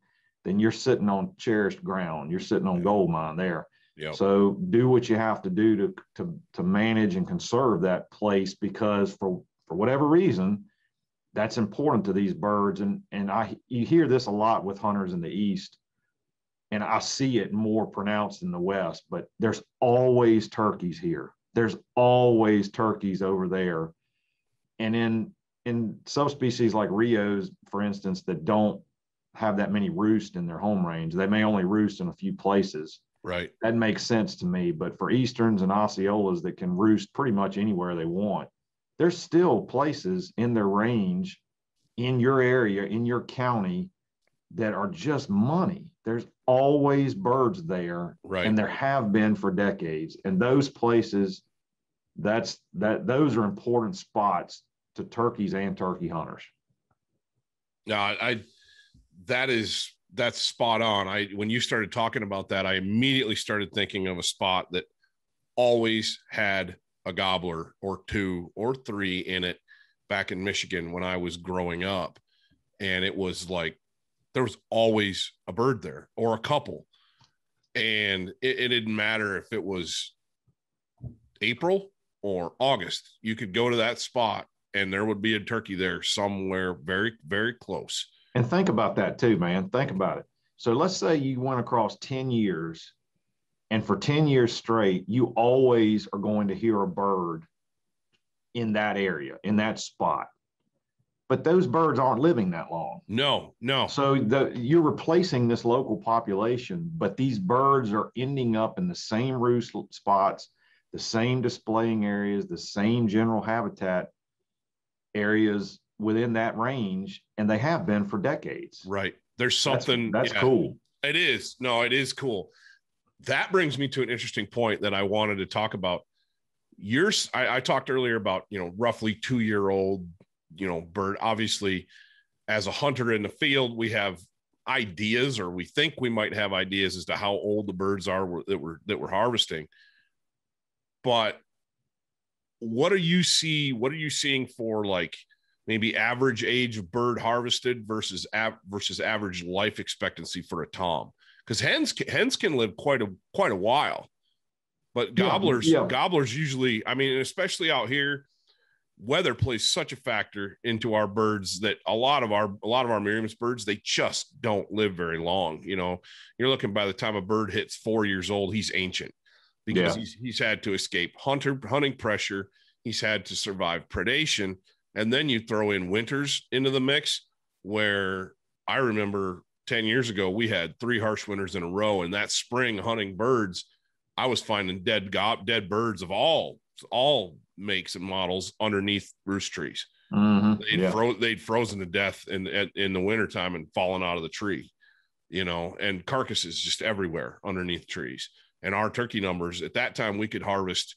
then you're sitting on cherished ground. You're sitting on yep. gold mine there. Yep. So do what you have to do to, to, to manage and conserve that place, because for, for whatever reason, that's important to these birds. And, and I, you hear this a lot with hunters in the East, and I see it more pronounced in the West, but there's always turkeys here. There's always turkeys over there. And in, in subspecies like Rio's, for instance, that don't have that many roost in their home range. They may only roost in a few places. Right. That makes sense to me. But for Easterns and Osceolas that can roost pretty much anywhere they want, there's still places in their range, in your area, in your county, that are just money. There's always birds there. Right. And there have been for decades. And those places, that's that those are important spots to turkeys and turkey hunters. No, I, I That is, that's spot on. I, when you started talking about that, I immediately started thinking of a spot that always had a gobbler or two or three in it back in Michigan when I was growing up. And it was like, there was always a bird there or a couple. And it, it didn't matter if it was April or August, you could go to that spot and there would be a turkey there somewhere very, very close. And think about that too, man. Think about it. So let's say you went across ten years, and for ten years straight, you always are going to hear a bird in that area, in that spot. But those birds aren't living that long. No, no. So the, you're replacing this local population, but these birds are ending up in the same roost spots, the same displaying areas, the same general habitat areas within that range, and they have been for decades. Right. There's something that's, that's yeah, cool. It is. No, it is cool. that brings me to an interesting point that I wanted to talk about. You're, I, I talked earlier about, you know, roughly two-year-old, you know, bird. Obviously, as a hunter in the field, we have ideas, or we think we might have ideas as to how old the birds are that we're, that we're harvesting. But what do you see? What are you seeing for, like, maybe average age of bird harvested versus av- versus average life expectancy for a tom? Because hens hens can live quite a quite a while, but gobblers yeah, yeah. gobblers usually, I mean, especially out here, weather plays such a factor into our birds that a lot of our a lot of our Merriam's birds, they just don't live very long. You know, you're looking, by the time a bird hits four years old, he's ancient, because yeah. he's he's had to escape hunter hunting pressure, he's had to survive predation, and then you throw in winters into the mix, where I remember ten years ago, we had three harsh winters in a row, and that spring hunting birds, I was finding dead gob, dead birds of all, all makes and models underneath roost trees. Mm-hmm. They'd, yeah. fro- they'd frozen to death in, in, in the wintertime and fallen out of the tree, you know, and carcasses just everywhere underneath trees. And our turkey numbers at that time, we could harvest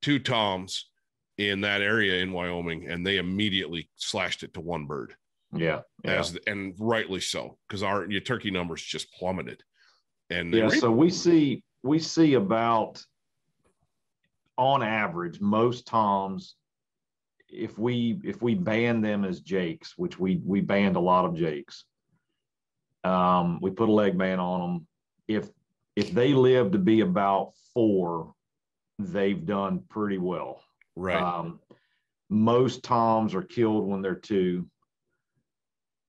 two toms in that area in Wyoming, and they immediately slashed it to one bird. Yeah, yeah. As the, and rightly so, because our your turkey numbers just plummeted. And yeah, so we see we see about, on average, most toms, if we if we ban them as jakes, which we we banned a lot of jakes, um, we put a leg ban on them. If if they live to be about four, they've done pretty well. Right. Um, most toms are killed when they're two.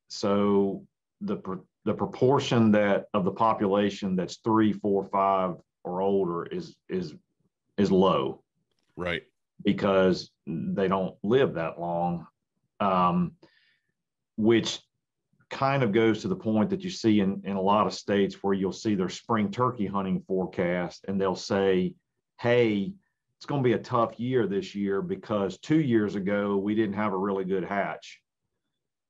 So the the proportion that of the population that's three, four, five, or older is is is low, right? Because they don't live that long, um, which kind of goes to the point that you see in in a lot of states where you'll see their spring turkey hunting forecast, and they'll say, "Hey, it's going to be a tough year this year because two years ago we didn't have a really good hatch."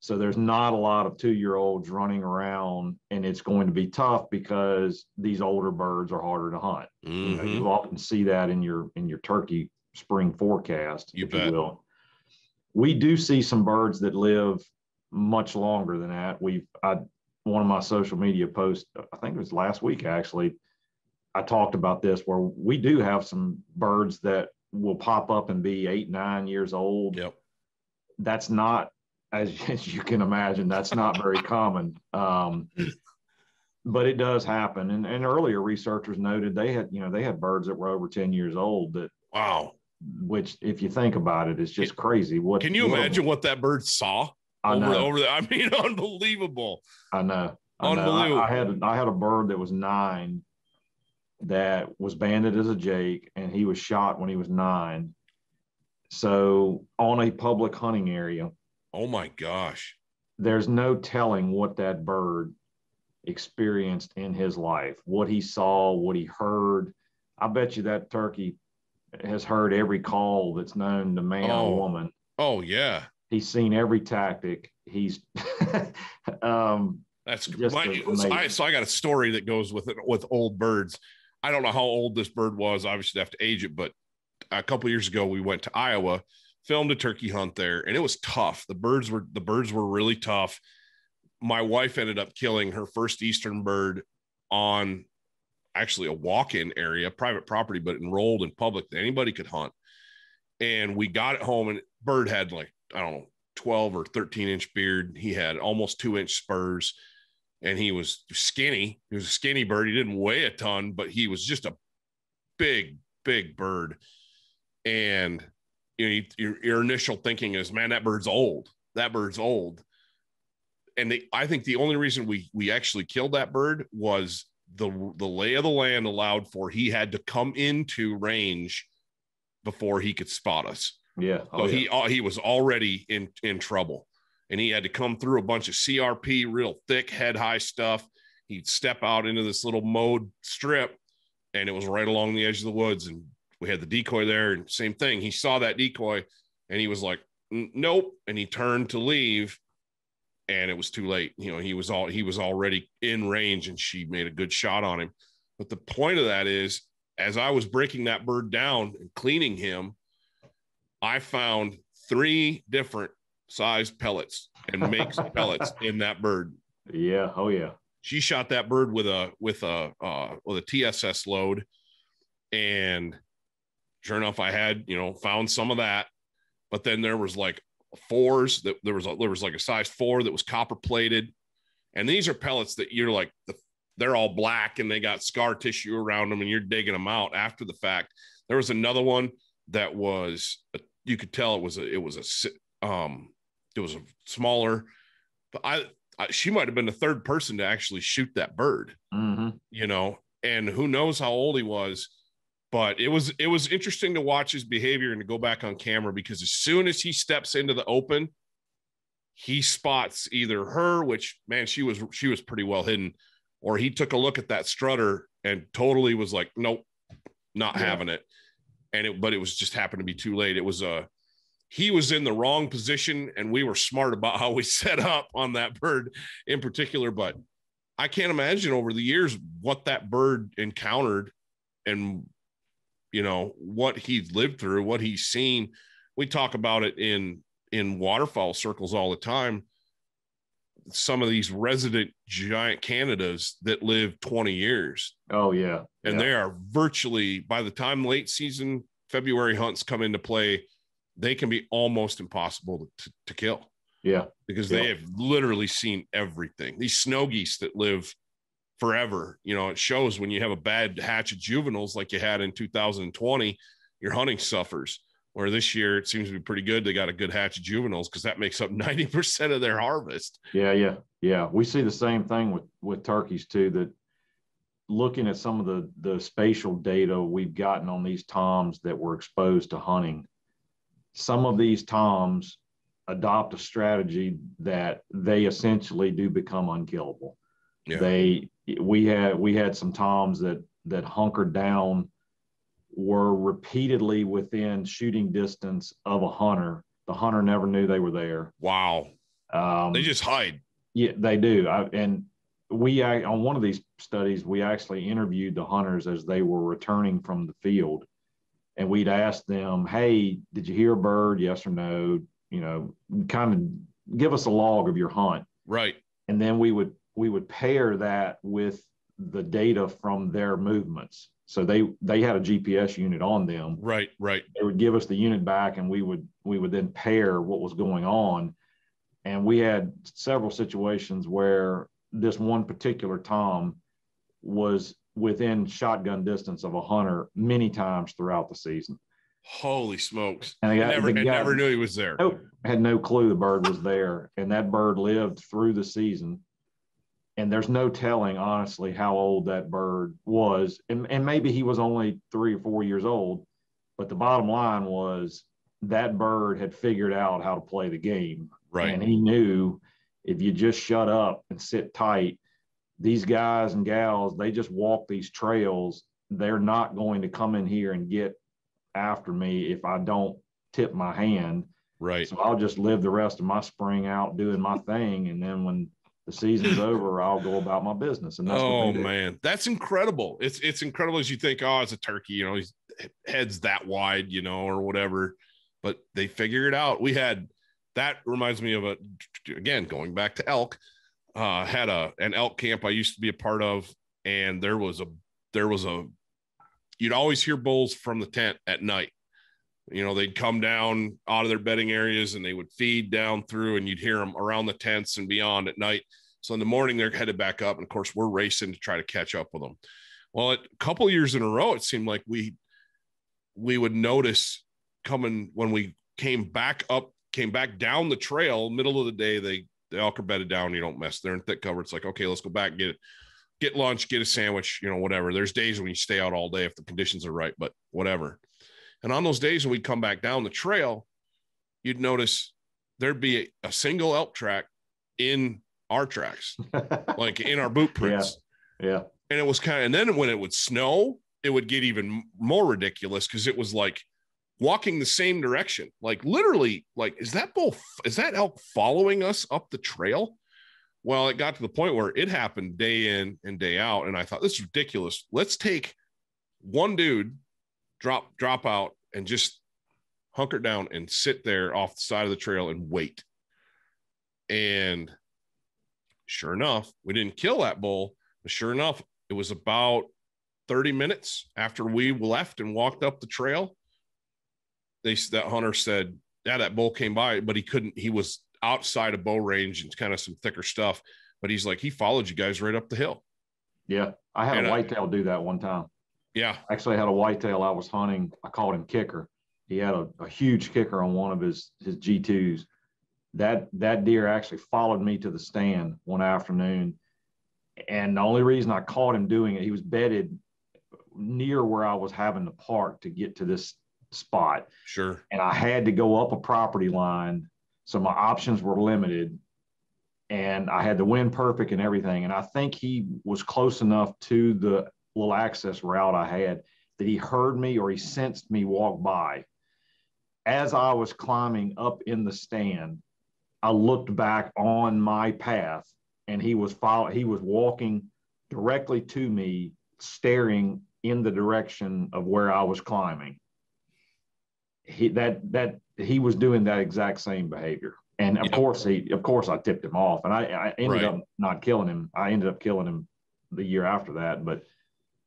So there's not a lot of two-year-olds running around, and it's going to be tough because these older birds are harder to hunt. Mm-hmm. You know, you often see that in your in your turkey spring forecast, you if bet. you will. We do see some birds that live much longer than that. We've I one of my social media posts, I think it was last week actually, I talked about this, where we do have some birds that will pop up and be eight, nine years old. Yep. That's not, As, as you can imagine, that's not very common, um, but it does happen. And, and earlier researchers noted they had, you know, they had birds that were over ten years old. That wow, which if you think about it, it's just it, crazy. What can you what imagine? A, what that bird saw I over, know. over there? I mean, unbelievable. I know. I unbelievable. Know. I, I had I had a bird that was nine that was banded as a jake, and he was shot when he was nine. So on a public hunting area. Oh my gosh. There's no telling what that bird experienced in his life, what he saw, what he heard. I bet you that turkey has heard every call that's known to man oh. or woman. Oh yeah. He's seen every tactic. He's um that's my, so, I, so I got a story that goes with it, with old birds. I don't know how old this bird was. Obviously, I have to age it, but a couple of years ago we went to Iowa, filmed a turkey hunt there, and it was tough. The birds were, the birds were really tough. My wife ended up killing her first Eastern bird on actually a walk-in area, private property, but enrolled in public that anybody could hunt. And we got it home, and bird had like, I don't know, twelve or thirteen inch beard. He had almost two inch spurs, and he was skinny. He was a skinny bird. He didn't weigh a ton, but he was just a big, big bird. And you know, your, your initial thinking is, man, that bird's old. That bird's old. And they, I think the only reason we we actually killed that bird was the the lay of the land allowed for he had to come into range before he could spot us. Yeah. So oh, he yeah. he was already in in trouble, and he had to come through a bunch of C R P, real thick, head high stuff. He'd step out into this little mowed strip, and it was right along the edge of the woods, and we had the decoy there, and same thing. He saw that decoy, and he was like, nope. And he turned to leave, and it was too late. You know, he was all, he was already in range, and she made a good shot on him. But the point of that is, as I was breaking that bird down and cleaning him, I found three different size pellets and makes pellets in that bird. Yeah. Oh yeah. She shot that bird with a, with a, uh, with a T S S load, and sure enough, I had, you know, found some of that, but then there was like fours that there was, a, there was like a size four that was copper plated. And these are pellets that you're like, the, they're all black and they got scar tissue around them and you're digging them out after the fact. There was another one that was, you could tell it was a, it was a, um, it was a smaller, but I, I she might've been the third person to actually shoot that bird, mm-hmm. you know, and who knows how old he was, but it was, it was interesting to watch his behavior and to go back on camera, because as soon as he steps into the open, he spots either her, which man, she was, she was pretty well hidden, or he took a look at that strutter and totally was like, nope, not yeah. having it. And it, but it was just happened to be too late. It was a, uh, he was in the wrong position, and we were smart about how we set up on that bird in particular. But I can't imagine over the years what that bird encountered and, you know, what he's lived through, what he's seen. We talk about it in, in waterfowl circles all the time. Some of these resident giant Canadas that live twenty years. Oh yeah. And yeah. they are virtually, by the time late season February hunts come into play, they can be almost impossible to, to kill. Yeah. Because yeah. they have literally seen everything. These snow geese that live forever, you know, it shows when you have a bad hatch of juveniles, like you had in two thousand twenty, your hunting suffers. Or this year, it seems to be pretty good. They got a good hatch of juveniles, because that makes up ninety percent of their harvest. Yeah, yeah, yeah. We see the same thing with, with turkeys, too, that looking at some of the, the spatial data we've gotten on these toms that were exposed to hunting, some of these toms adopt a strategy that they essentially do become unkillable. Yeah. They, we had, we had some toms that, that hunkered down, were repeatedly within shooting distance of a hunter. The hunter never knew they were there. Wow. Um, they just hide. Yeah, they do. I, and we, I, on one of these studies, we actually interviewed the hunters as they were returning from the field. And we'd ask them, hey, did you hear a bird? Yes or no? You know, kind of give us a log of your hunt. Right. And then we would, we would pair that with the data from their movements. So they, they had a G P S unit on them. Right, right. They would give us the unit back, and we would, we would then pair what was going on. And we had several situations where this one particular tom was within shotgun distance of a hunter many times throughout the season. Holy smokes. And I, got, I, never, the guy, I never knew he was there. Nope, had no clue the bird was there. And that bird lived through the season. And there's no telling, honestly, how old that bird was. And, and maybe he was only three or four years old, but the bottom line was that bird had figured out how to play the game. Right. And he knew if you just shut up and sit tight, these guys and gals, they just walk these trails. They're not going to come in here and get after me if I don't tip my hand. Right. So I'll just live the rest of my spring out doing my thing. And then when the season's over, I'll go about my business. And that's oh man, that's incredible. It's, it's incredible as you think, oh, it's a turkey, you know, his head's that wide, you know, or whatever, but they figure it out. We had, that reminds me of a, again, going back to elk, uh, had a, an elk camp I used to be a part of. And there was a, there was a, you'd always hear bulls from the tent at night. You know, they'd come down out of their bedding areas and they would feed down through, and you'd hear them around the tents and beyond at night. So in the morning, they're headed back up. And of course, we're racing to try to catch up with them. Well, a couple years in a row, it seemed like we, we would notice coming when we came back up, came back down the trail, middle of the day, they, the elk are bedded down. You don't mess. They're in thick cover. It's like, okay, let's go back and get it. Get lunch, get a sandwich, you know, whatever. There's days when you stay out all day if the conditions are right, but whatever. And on those days when we'd come back down the trail, you'd notice there'd be a, a single elk track in our tracks, like in our boot prints. Yeah. yeah. And it was kind of, and then when it would snow, it would get even more ridiculous, because it was like walking the same direction. Like literally, like, is that bull, is that elk following us up the trail? Well, it got to the point where it happened day in and day out. And I thought, this is ridiculous. Let's take one dude, drop, drop out, and just hunker down and sit there off the side of the trail and wait. And sure enough, we didn't kill that bull. But sure enough, it was about thirty minutes after we left and walked up the trail. They, that hunter said, yeah, that bull came by, but he couldn't, he was outside of bow range and kind of some thicker stuff, but he's like, he followed you guys right up the hill. Yeah. I had and a whitetail do that one time. Yeah. Actually, I had a whitetail I was hunting. I called him kicker. He had a, a huge kicker on one of his, his G twos. That, that deer actually followed me to the stand one afternoon. And the only reason I caught him doing it, he was bedded near where I was having to park to get to this spot. Sure. And I had to go up a property line. So my options were limited, and I had the wind perfect and everything. And I think he was close enough to the little access route I had that he heard me, or he sensed me walk by. As I was climbing up in the stand, I looked back on my path, and he was follow- he was walking directly to me, staring in the direction of where I was climbing. He, that, that, he was doing that exact same behavior. And of yeah. course he, of course I tipped him off, and I, I ended right. up not killing him. I ended up killing him the year after that. But,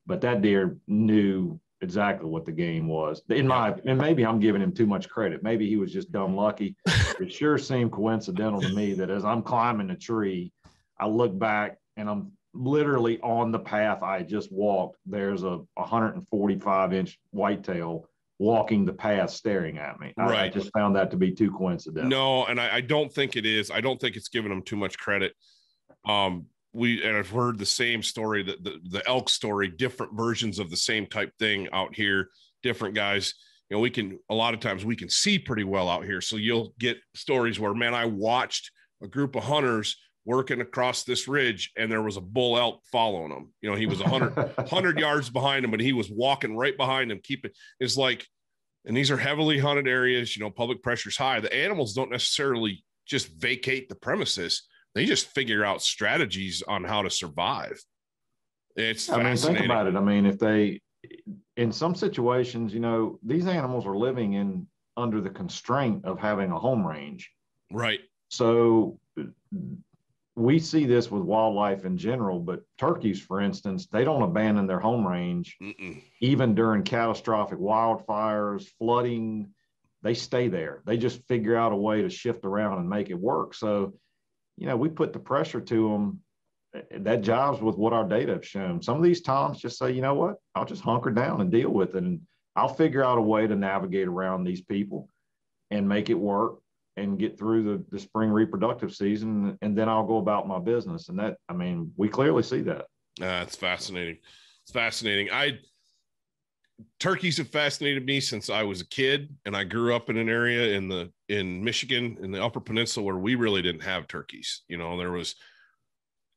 but that deer knew exactly what the game was, in my, and maybe I'm giving him too much credit. Maybe he was just dumb lucky. It sure seemed coincidental to me that as I'm climbing a tree, I look back and I'm literally on the path I just walked. There's a one forty-five inch whitetail walking the path, staring at me. I, right. I just found that to be too coincidental. No, and I, I don't think it is. I don't think it's giving them too much credit. Um, we and I've heard the same story, that the, the elk story, different versions of the same type thing out here. Different guys, you know, we can a lot of times we can see pretty well out here. So you'll get stories where, man, I watched a group of hunters working across this ridge, and there was a bull elk following them. You know, he was one hundred, one hundred yards behind him, and he was walking right behind him. Keep it is like, and these are heavily hunted areas, you know, public pressure's high. The animals don't necessarily just vacate the premises. They just figure out strategies on how to survive. It's I mean, think about it. I mean, if they, in some situations, you know, these animals are living in under the constraint of having a home range. Right. So we see this with wildlife in general, but turkeys, for instance, they don't abandon their home range. Mm-mm. Even during catastrophic wildfires, flooding, they stay there. They just figure out a way to shift around and make it work. So, you know, we put the pressure to them. That jives with what our data have shown. Some of these toms just say, you know what, I'll just hunker down and deal with it. And I'll figure out a way to navigate around these people and make it work and get through the, the spring reproductive season, and then I'll go about my business. And that, I mean, we clearly see that. Uh, it's fascinating. It's fascinating. I, turkeys have fascinated me since I was a kid, and I grew up in an area in the, in Michigan, in the Upper Peninsula, where we really didn't have turkeys. You know, there was,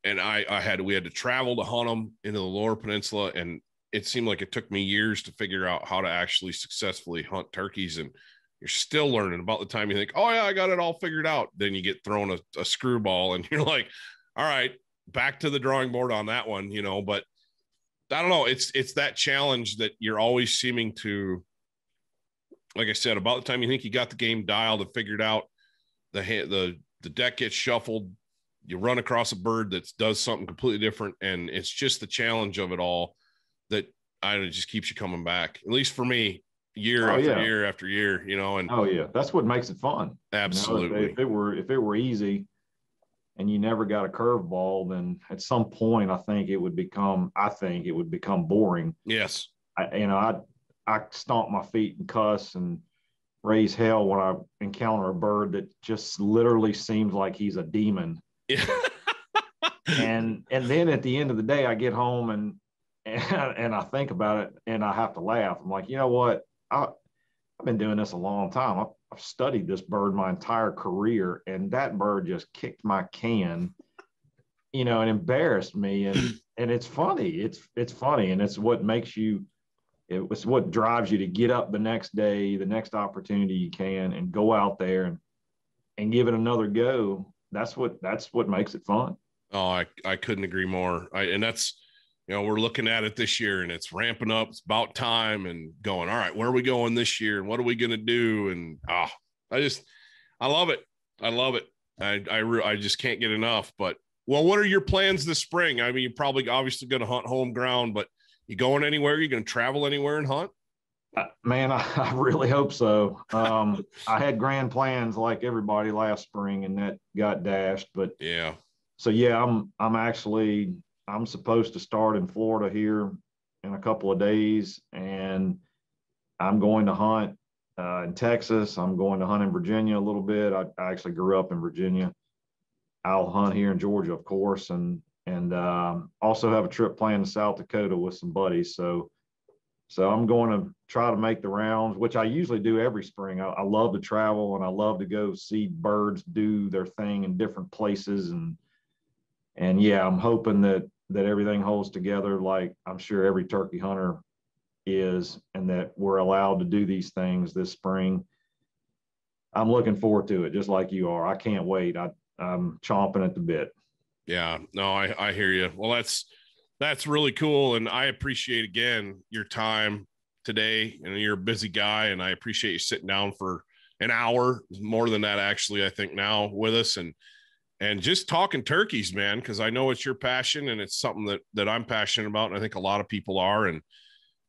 and I, I had, we had to travel to hunt them into the Lower Peninsula. And it seemed like it took me years to figure out how to actually successfully hunt turkeys. And you're still learning. About the time you think, oh yeah, I got it all figured out, then you get thrown a, a screwball, and you're like, all right, back to the drawing board on that one, you know. But I don't know. It's, it's that challenge that you're always seeming to, like I said, about the time you think you got the game dialed and figured out, the the the deck gets shuffled, you run across a bird that does something completely different. And it's just the challenge of it all that I it just keeps you coming back, at least for me. year oh, after yeah. year after year, you know. And oh yeah, that's what makes it fun. Absolutely. You know, if, if it were if it were easy and you never got a curveball, then at some point I think it would become I think it would become boring. Yes. I, you know, I I stomp my feet and cuss and raise hell when I encounter a bird that just literally seems like he's a demon. Yeah. and and then at the end of the day, I get home and and, and I think about it, and I have to laugh. I'm like, you know what? I, I've been doing this a long time. I've, I've studied this bird my entire career, and that bird just kicked my can, you know, and embarrassed me. And and it's funny. It's it's funny, and it's what makes you. It was what drives you to get up the next day, the next opportunity you can, and go out there and and give it another go. That's what that's what makes it fun. Oh, I, I couldn't agree more. I, and that's, you know, we're looking at it this year and it's ramping up. It's about time and going, all right, where are we going this year? And what are we going to do? And ah, oh, I just, I love it. I love it. I, I, re- I just can't get enough, but well, what are your plans this spring? I mean, you're probably obviously going to hunt home ground, but you going anywhere? You going to travel anywhere and hunt? Uh, man, I, I really hope so. Um, I had grand plans like everybody last spring and that got dashed, but yeah. So yeah, I'm, I'm actually, I'm supposed to start in Florida here in a couple of days, and I'm going to hunt uh, in Texas. I'm going to hunt in Virginia a little bit. I, I actually grew up in Virginia. I'll hunt here in Georgia, of course, and and um, also have a trip planned to South Dakota with some buddies. So, so I'm going to try to make the rounds, which I usually do every spring. I, I love to travel and I love to go see birds do their thing in different places, and and yeah, I'm hoping that that everything holds together, like I'm sure every turkey hunter is, and that we're allowed to do these things this spring. I'm looking forward to it, just like you are. I can't wait. I I'm chomping at the bit. Yeah, no, I, I hear you. Well, that's, that's really cool. And I appreciate again, your time today, and you're a busy guy, and I appreciate you sitting down for an hour, more than that, actually, I think now with us, and, and just talking turkeys, man. 'Cause I know it's your passion and it's something that, that I'm passionate about. And I think a lot of people are, and,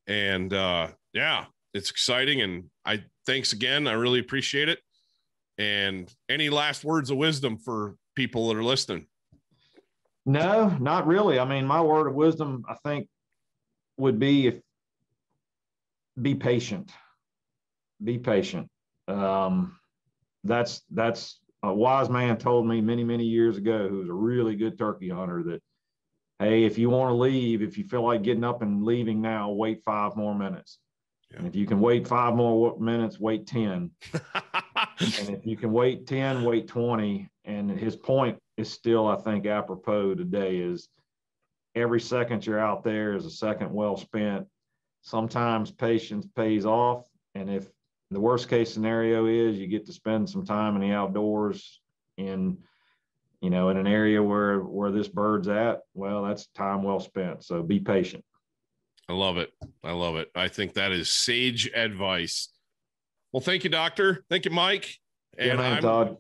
and uh, yeah, it's exciting. And I, thanks again. I really appreciate it. And any last words of wisdom for people that are listening? No, not really. I mean, my word of wisdom, I think, would be if, be patient. Be patient. Um, that's that's a wise man told me many, many years ago, who was a really good turkey hunter, that, hey, if you want to leave, if you feel like getting up and leaving now, wait five more minutes. Yeah. And if you can wait five more minutes, wait ten. And if you can wait ten, wait twenty. And his point is still, I think, apropos today, is every second you're out there is a second well spent. Sometimes patience pays off. And if the worst case scenario is you get to spend some time in the outdoors in, you know, in an area where, where this bird's at, well, that's time well spent. So be patient. I love it. I love it. I think that is sage advice. Well, thank you, Doctor. Thank you, Mike. And yeah, man, I'm, Todd.